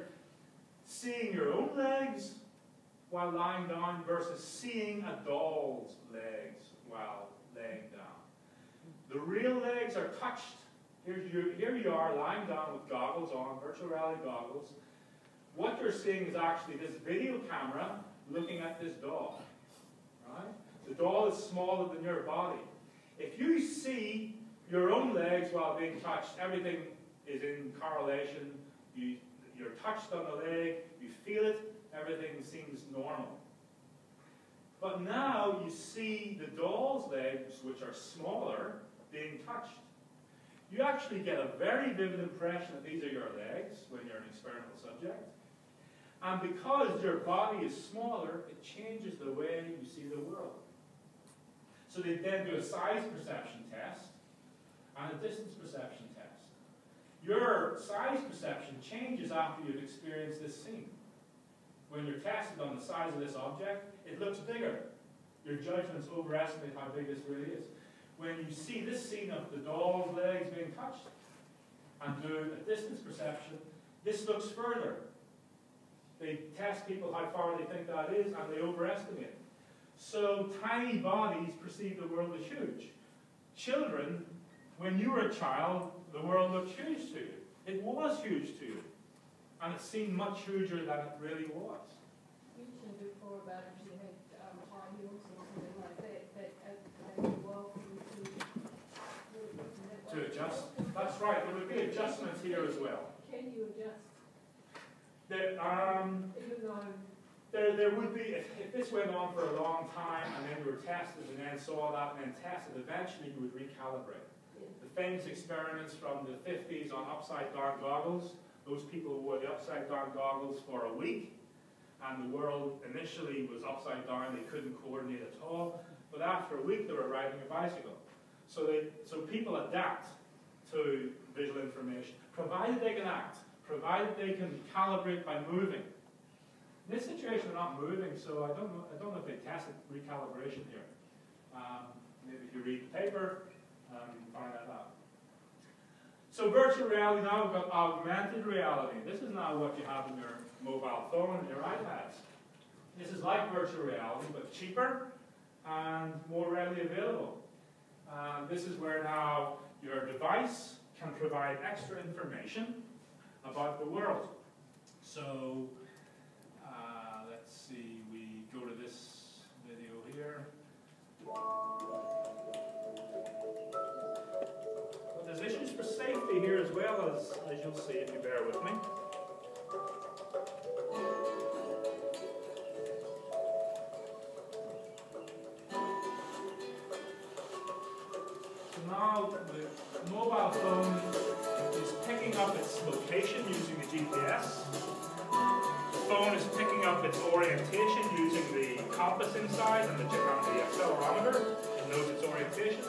seeing your own legs while lying down versus seeing a doll's legs while laying down. The real legs are touched. Here you, here you are lying down with goggles on, virtual reality goggles. What you're seeing is actually this video camera looking at this doll. Right? The doll is smaller than your body. If you see your own legs while being touched, everything is in correlation. You, you're touched on the leg, you feel it, everything seems normal. But now you see the doll's legs, which are smaller, being touched. You actually get a very vivid impression that these are your legs when you're an experimental subject. And because your body is smaller, it changes the way you see the world. So they then do a size perception test and a distance perception test. Your size perception changes after you've experienced this scene. When you're tested on the size of this object, it looks bigger. Your judgments overestimate how big this really is. When you see this scene of the doll's legs being touched and do a distance perception, this looks further. They test people how far they think that is, and they overestimate. So tiny bodies perceive the world as huge. Children, when you were a child, the world looked huge to you. It was huge to you. And it seemed much huger than it really was. You mentioned before about if you had um, high heels or something like that, that uh, they were well. To adjust. That's right. There would be adjustments here as well. Can you adjust? There, um, Even though there, there would be, if, if this went on for a long time and then you were tested and then saw that and then tested, eventually you would recalibrate. Yeah. The famous experiments from the fifties on upside-down goggles, those people wore the upside-down goggles for a week and the world initially was upside down, they couldn't coordinate at all, but after a week they were riding a bicycle. So, they, so people adapt to visual information, provided they can act, provided they can calibrate by moving. In this situation, they're not moving, so I don't know, I don't know if they tested recalibration here. Um, maybe if you read the paper, uh, So virtual reality, now we've got augmented reality. This is now what you have in your mobile phone and your iPads. This is like virtual reality, but cheaper and more readily available. Uh, this is where now your device can provide extra information about the world. So uh, let's see, we go to this video here. But there's issues for safety here as well, as, as you'll see if you bear with me. Now the mobile phone is picking up its location using the G P S. The phone is picking up its orientation using the compass inside and the, the accelerometer. It knows its orientation.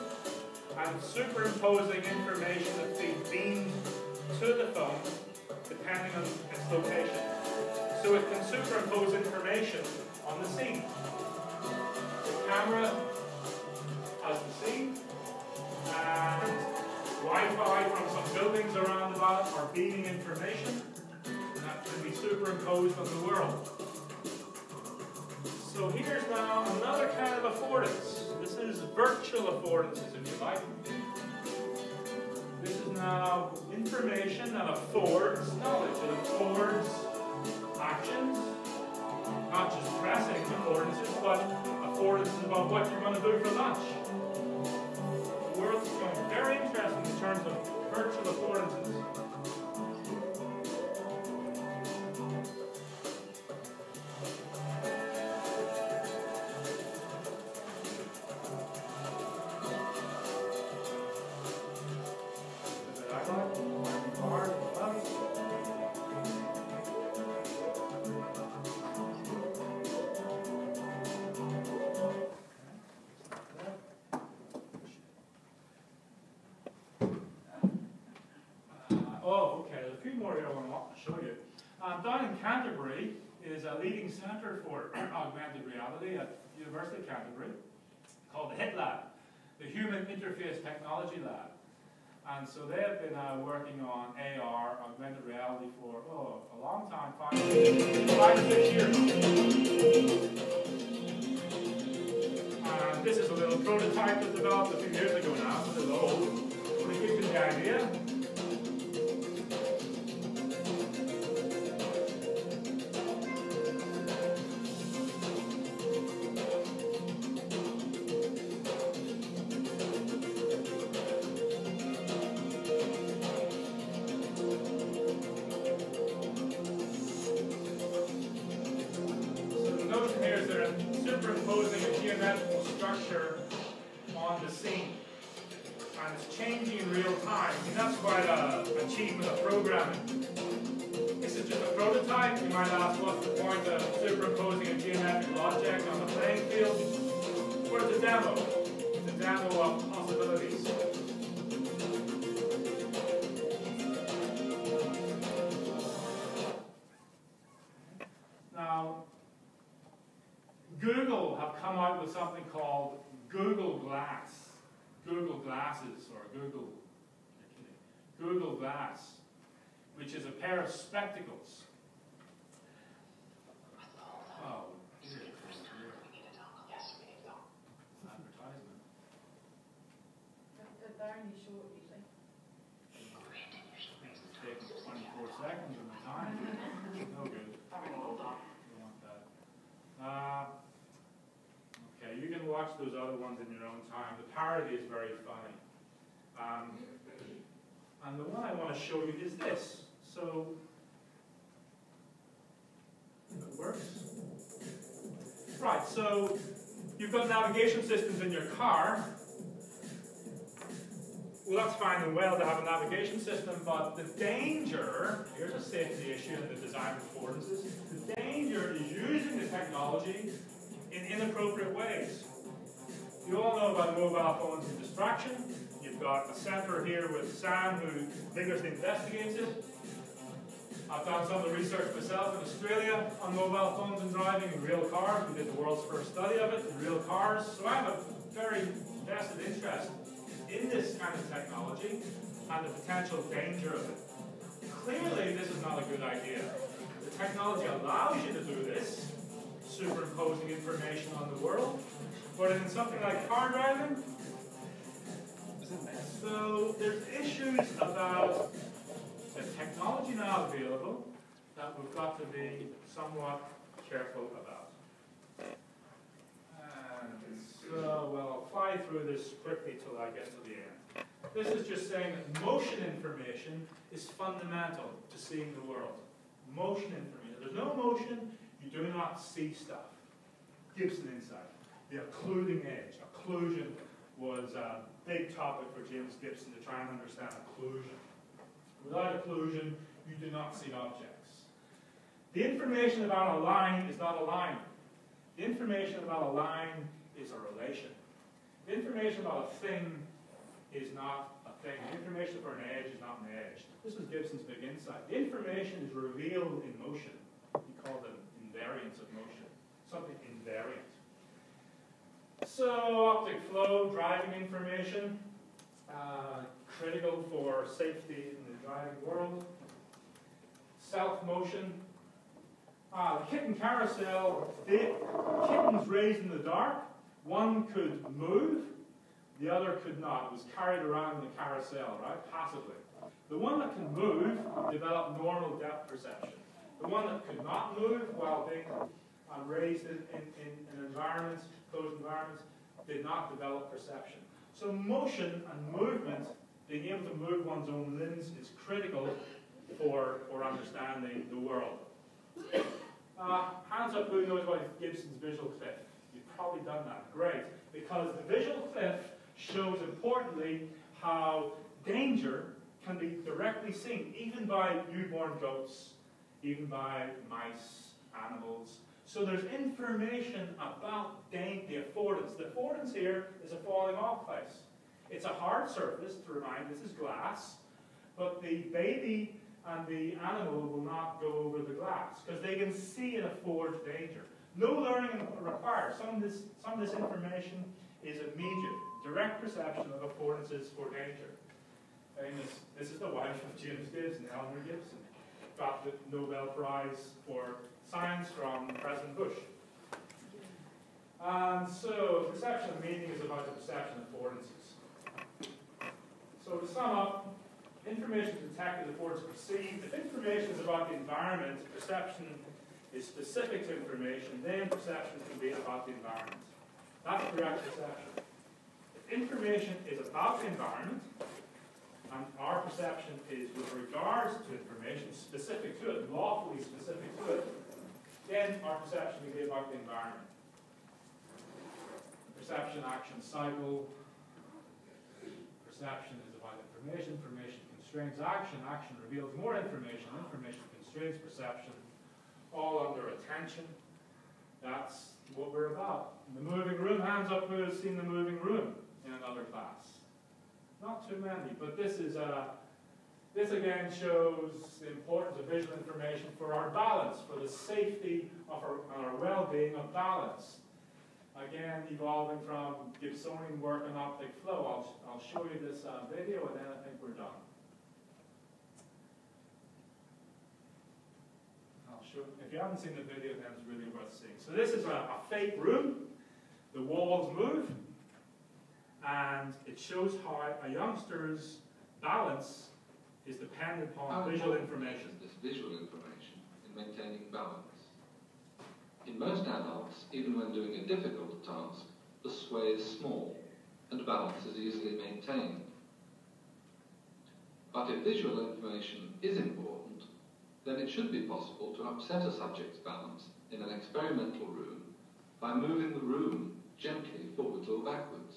And superimposing information that's being beamed to the phone depending on its location. So it can superimpose information on the scene. The camera has the scene. And Wi-Fi from some buildings around about are beaming information that can be superimposed on the world. So here's now another kind of affordance. This is virtual affordances, if you like. This is now information that affords knowledge, it affords actions, not just dressing affordances, but affordances about what you're going to do for lunch. The world's become very interesting in terms of virtual affordances. Leading centre for augmented reality at the University of Canterbury called the HIT Lab, the Human Interface Technology Lab. And so they have been uh, working on A R, augmented reality, for oh, a long time, five, five or six years. And this is a little prototype that developed a few years ago now, so it's old, but it gives you the idea. Something called Google Glass, Google Glasses, or Google, Google Glass, which is a pair of spectacles. Oh, dear. Advertisement. They're only short usually. It's taking twenty-four seconds of my time. No good. Hold on. Don't want that. Uh, You can watch those other ones in your own time. The parody is very funny. Um, and the one I want to show you is this. So, if it works. Right, so you've got navigation systems in your car. Well, that's fine and well to have a navigation system, but the danger, here's a safety issue in the design of affordances, the danger is using the technology in inappropriate ways. You all know about mobile phones and distraction. You've got a center here with Sam who vigorously investigates it. I've done some of the research myself in Australia on mobile phones and driving in real cars. We did the world's first study of it in real cars. So I have a very vested interest in this kind of technology and the potential danger of it. Clearly, this is not a good idea. The technology allows you to do this, superimposing information on the world, but in something like car driving, so there's issues about the technology now available that we've got to be somewhat careful about. And so, well, I'll fly through this quickly till I get to the end. This is just saying that motion information is fundamental to seeing the world. Motion information. If there's no motion, you do not see stuff. Gibson insight. The occluding edge. Occlusion was a big topic for James Gibson to try and understand occlusion. Without occlusion, you do not see objects. The information about a line is not a line. The information about a line is a relation. The information about a thing is not a thing. The information for an edge is not an edge. This was Gibson's big insight. The information is revealed in motion. He called them invariants of motion. Something invariant. So, optic flow, driving information, uh, critical for safety in the driving world. Self-motion. Ah, the kitten carousel, the kittens raised in the dark. One could move, the other could not. It was carried around in the carousel, right, passively. The one that can move developed normal depth perception. The one that could not move while being uh, raised in, in, in an environment, those environments, did not develop perception. So motion and movement, being able to move one's own limbs, is critical for, for understanding the world. Uh, hands up who knows about Gibson's visual cliff. You've probably done that. Great. Because the visual cliff shows importantly how danger can be directly seen, even by newborn goats, even by mice, animals. So there's information about dang, the affordance. The affordance here is a falling off place. It's a hard surface, to remind, this is glass, but the baby and the animal will not go over the glass, because they can see and afford danger. No learning required. Some of, this, some of this information is immediate, direct perception of affordances for danger. And this, this is the wife of James Gibson, Eleanor Gibson, got the Nobel Prize for Science from President Bush. And so, perception of meaning is about the perception of affordances. So to sum up, information is detected, affordances perceived. If information is about the environment, perception is specific to information, then perception can be about the environment. That's direct perception. If information is about the environment, and our perception is with regards to information, specific to it, lawfully specific to it, then our perception can be about the environment. Perception-action cycle. Perception is about information. Information constrains action, action reveals more information, information constrains perception, all under attention. That's what we're about. In the moving room, hands up who has seen the moving room in another class? Not too many, but this is a, this again shows the importance of visual information for our balance, for the safety of our, our well-being of balance. Again, evolving from Gibsonian work on optic flow. I'll, I'll show you this uh, video and then I think we're done. I'll show, if you haven't seen the video, then it's really worth seeing. So this is a, a fake room. The walls move. And it shows how a youngster's balance is dependent upon visual information. This visual information in maintaining balance. In most adults, even when doing a difficult task, the sway is small and balance is easily maintained. But if visual information is important, then it should be possible to upset a subject's balance in an experimental room by moving the room gently forwards or backwards.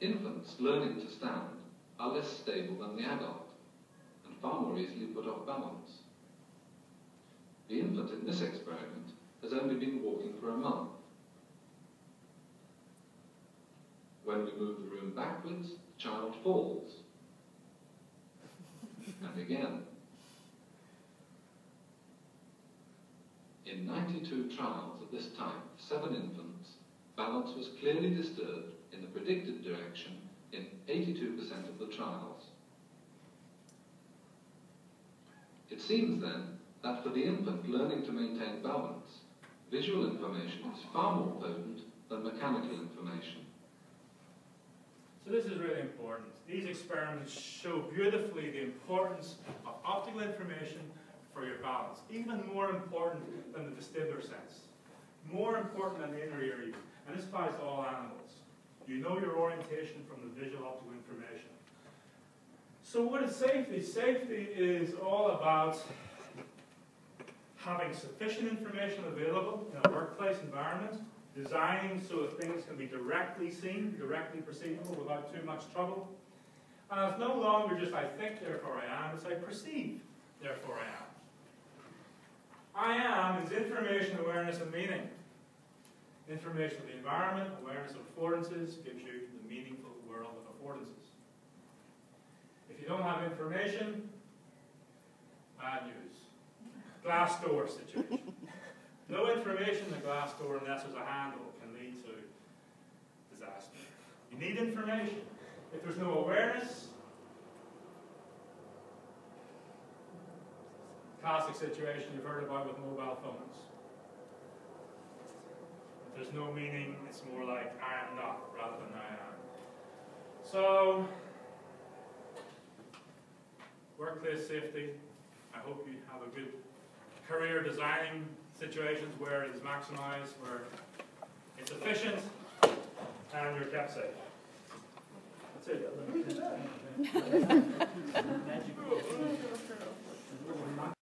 Infants learning to stand are less stable than the adult and far more easily put off balance. The infant in this experiment has only been walking for a month. When we move the room backwards, the child falls. And again. In ninety-two trials of this type, seven infants, balance was clearly disturbed in the prediction predicted direction in eighty-two percent of the trials. It seems then that for the infant learning to maintain balance, visual information is far more potent than mechanical information. So this is really important. These experiments show beautifully the importance of optical information for your balance, even more important than the vestibular sense, more important than the inner ear even. And this applies to all animals. You know your orientation from the visual optical information. So what is safety? Safety is all about having sufficient information available in a workplace environment, designing so that things can be directly seen, directly perceivable without too much trouble. And it's no longer just I think, therefore I am, it's I perceive, therefore I am. I am is information, awareness, and meaning. Information of the environment, awareness of affordances, gives you the meaningful world of affordances. If you don't have information, bad news. Glass door situation. No information in a glass door unless there's a handle can lead to disaster. You need information. If there's no awareness, classic situation you've heard about with mobile phones. If there's no meaning, it's more like I am not rather than I am. So, workplace safety. I hope you have a good career designing situations where it is maximized, where it's efficient, and you're kept safe. That's it.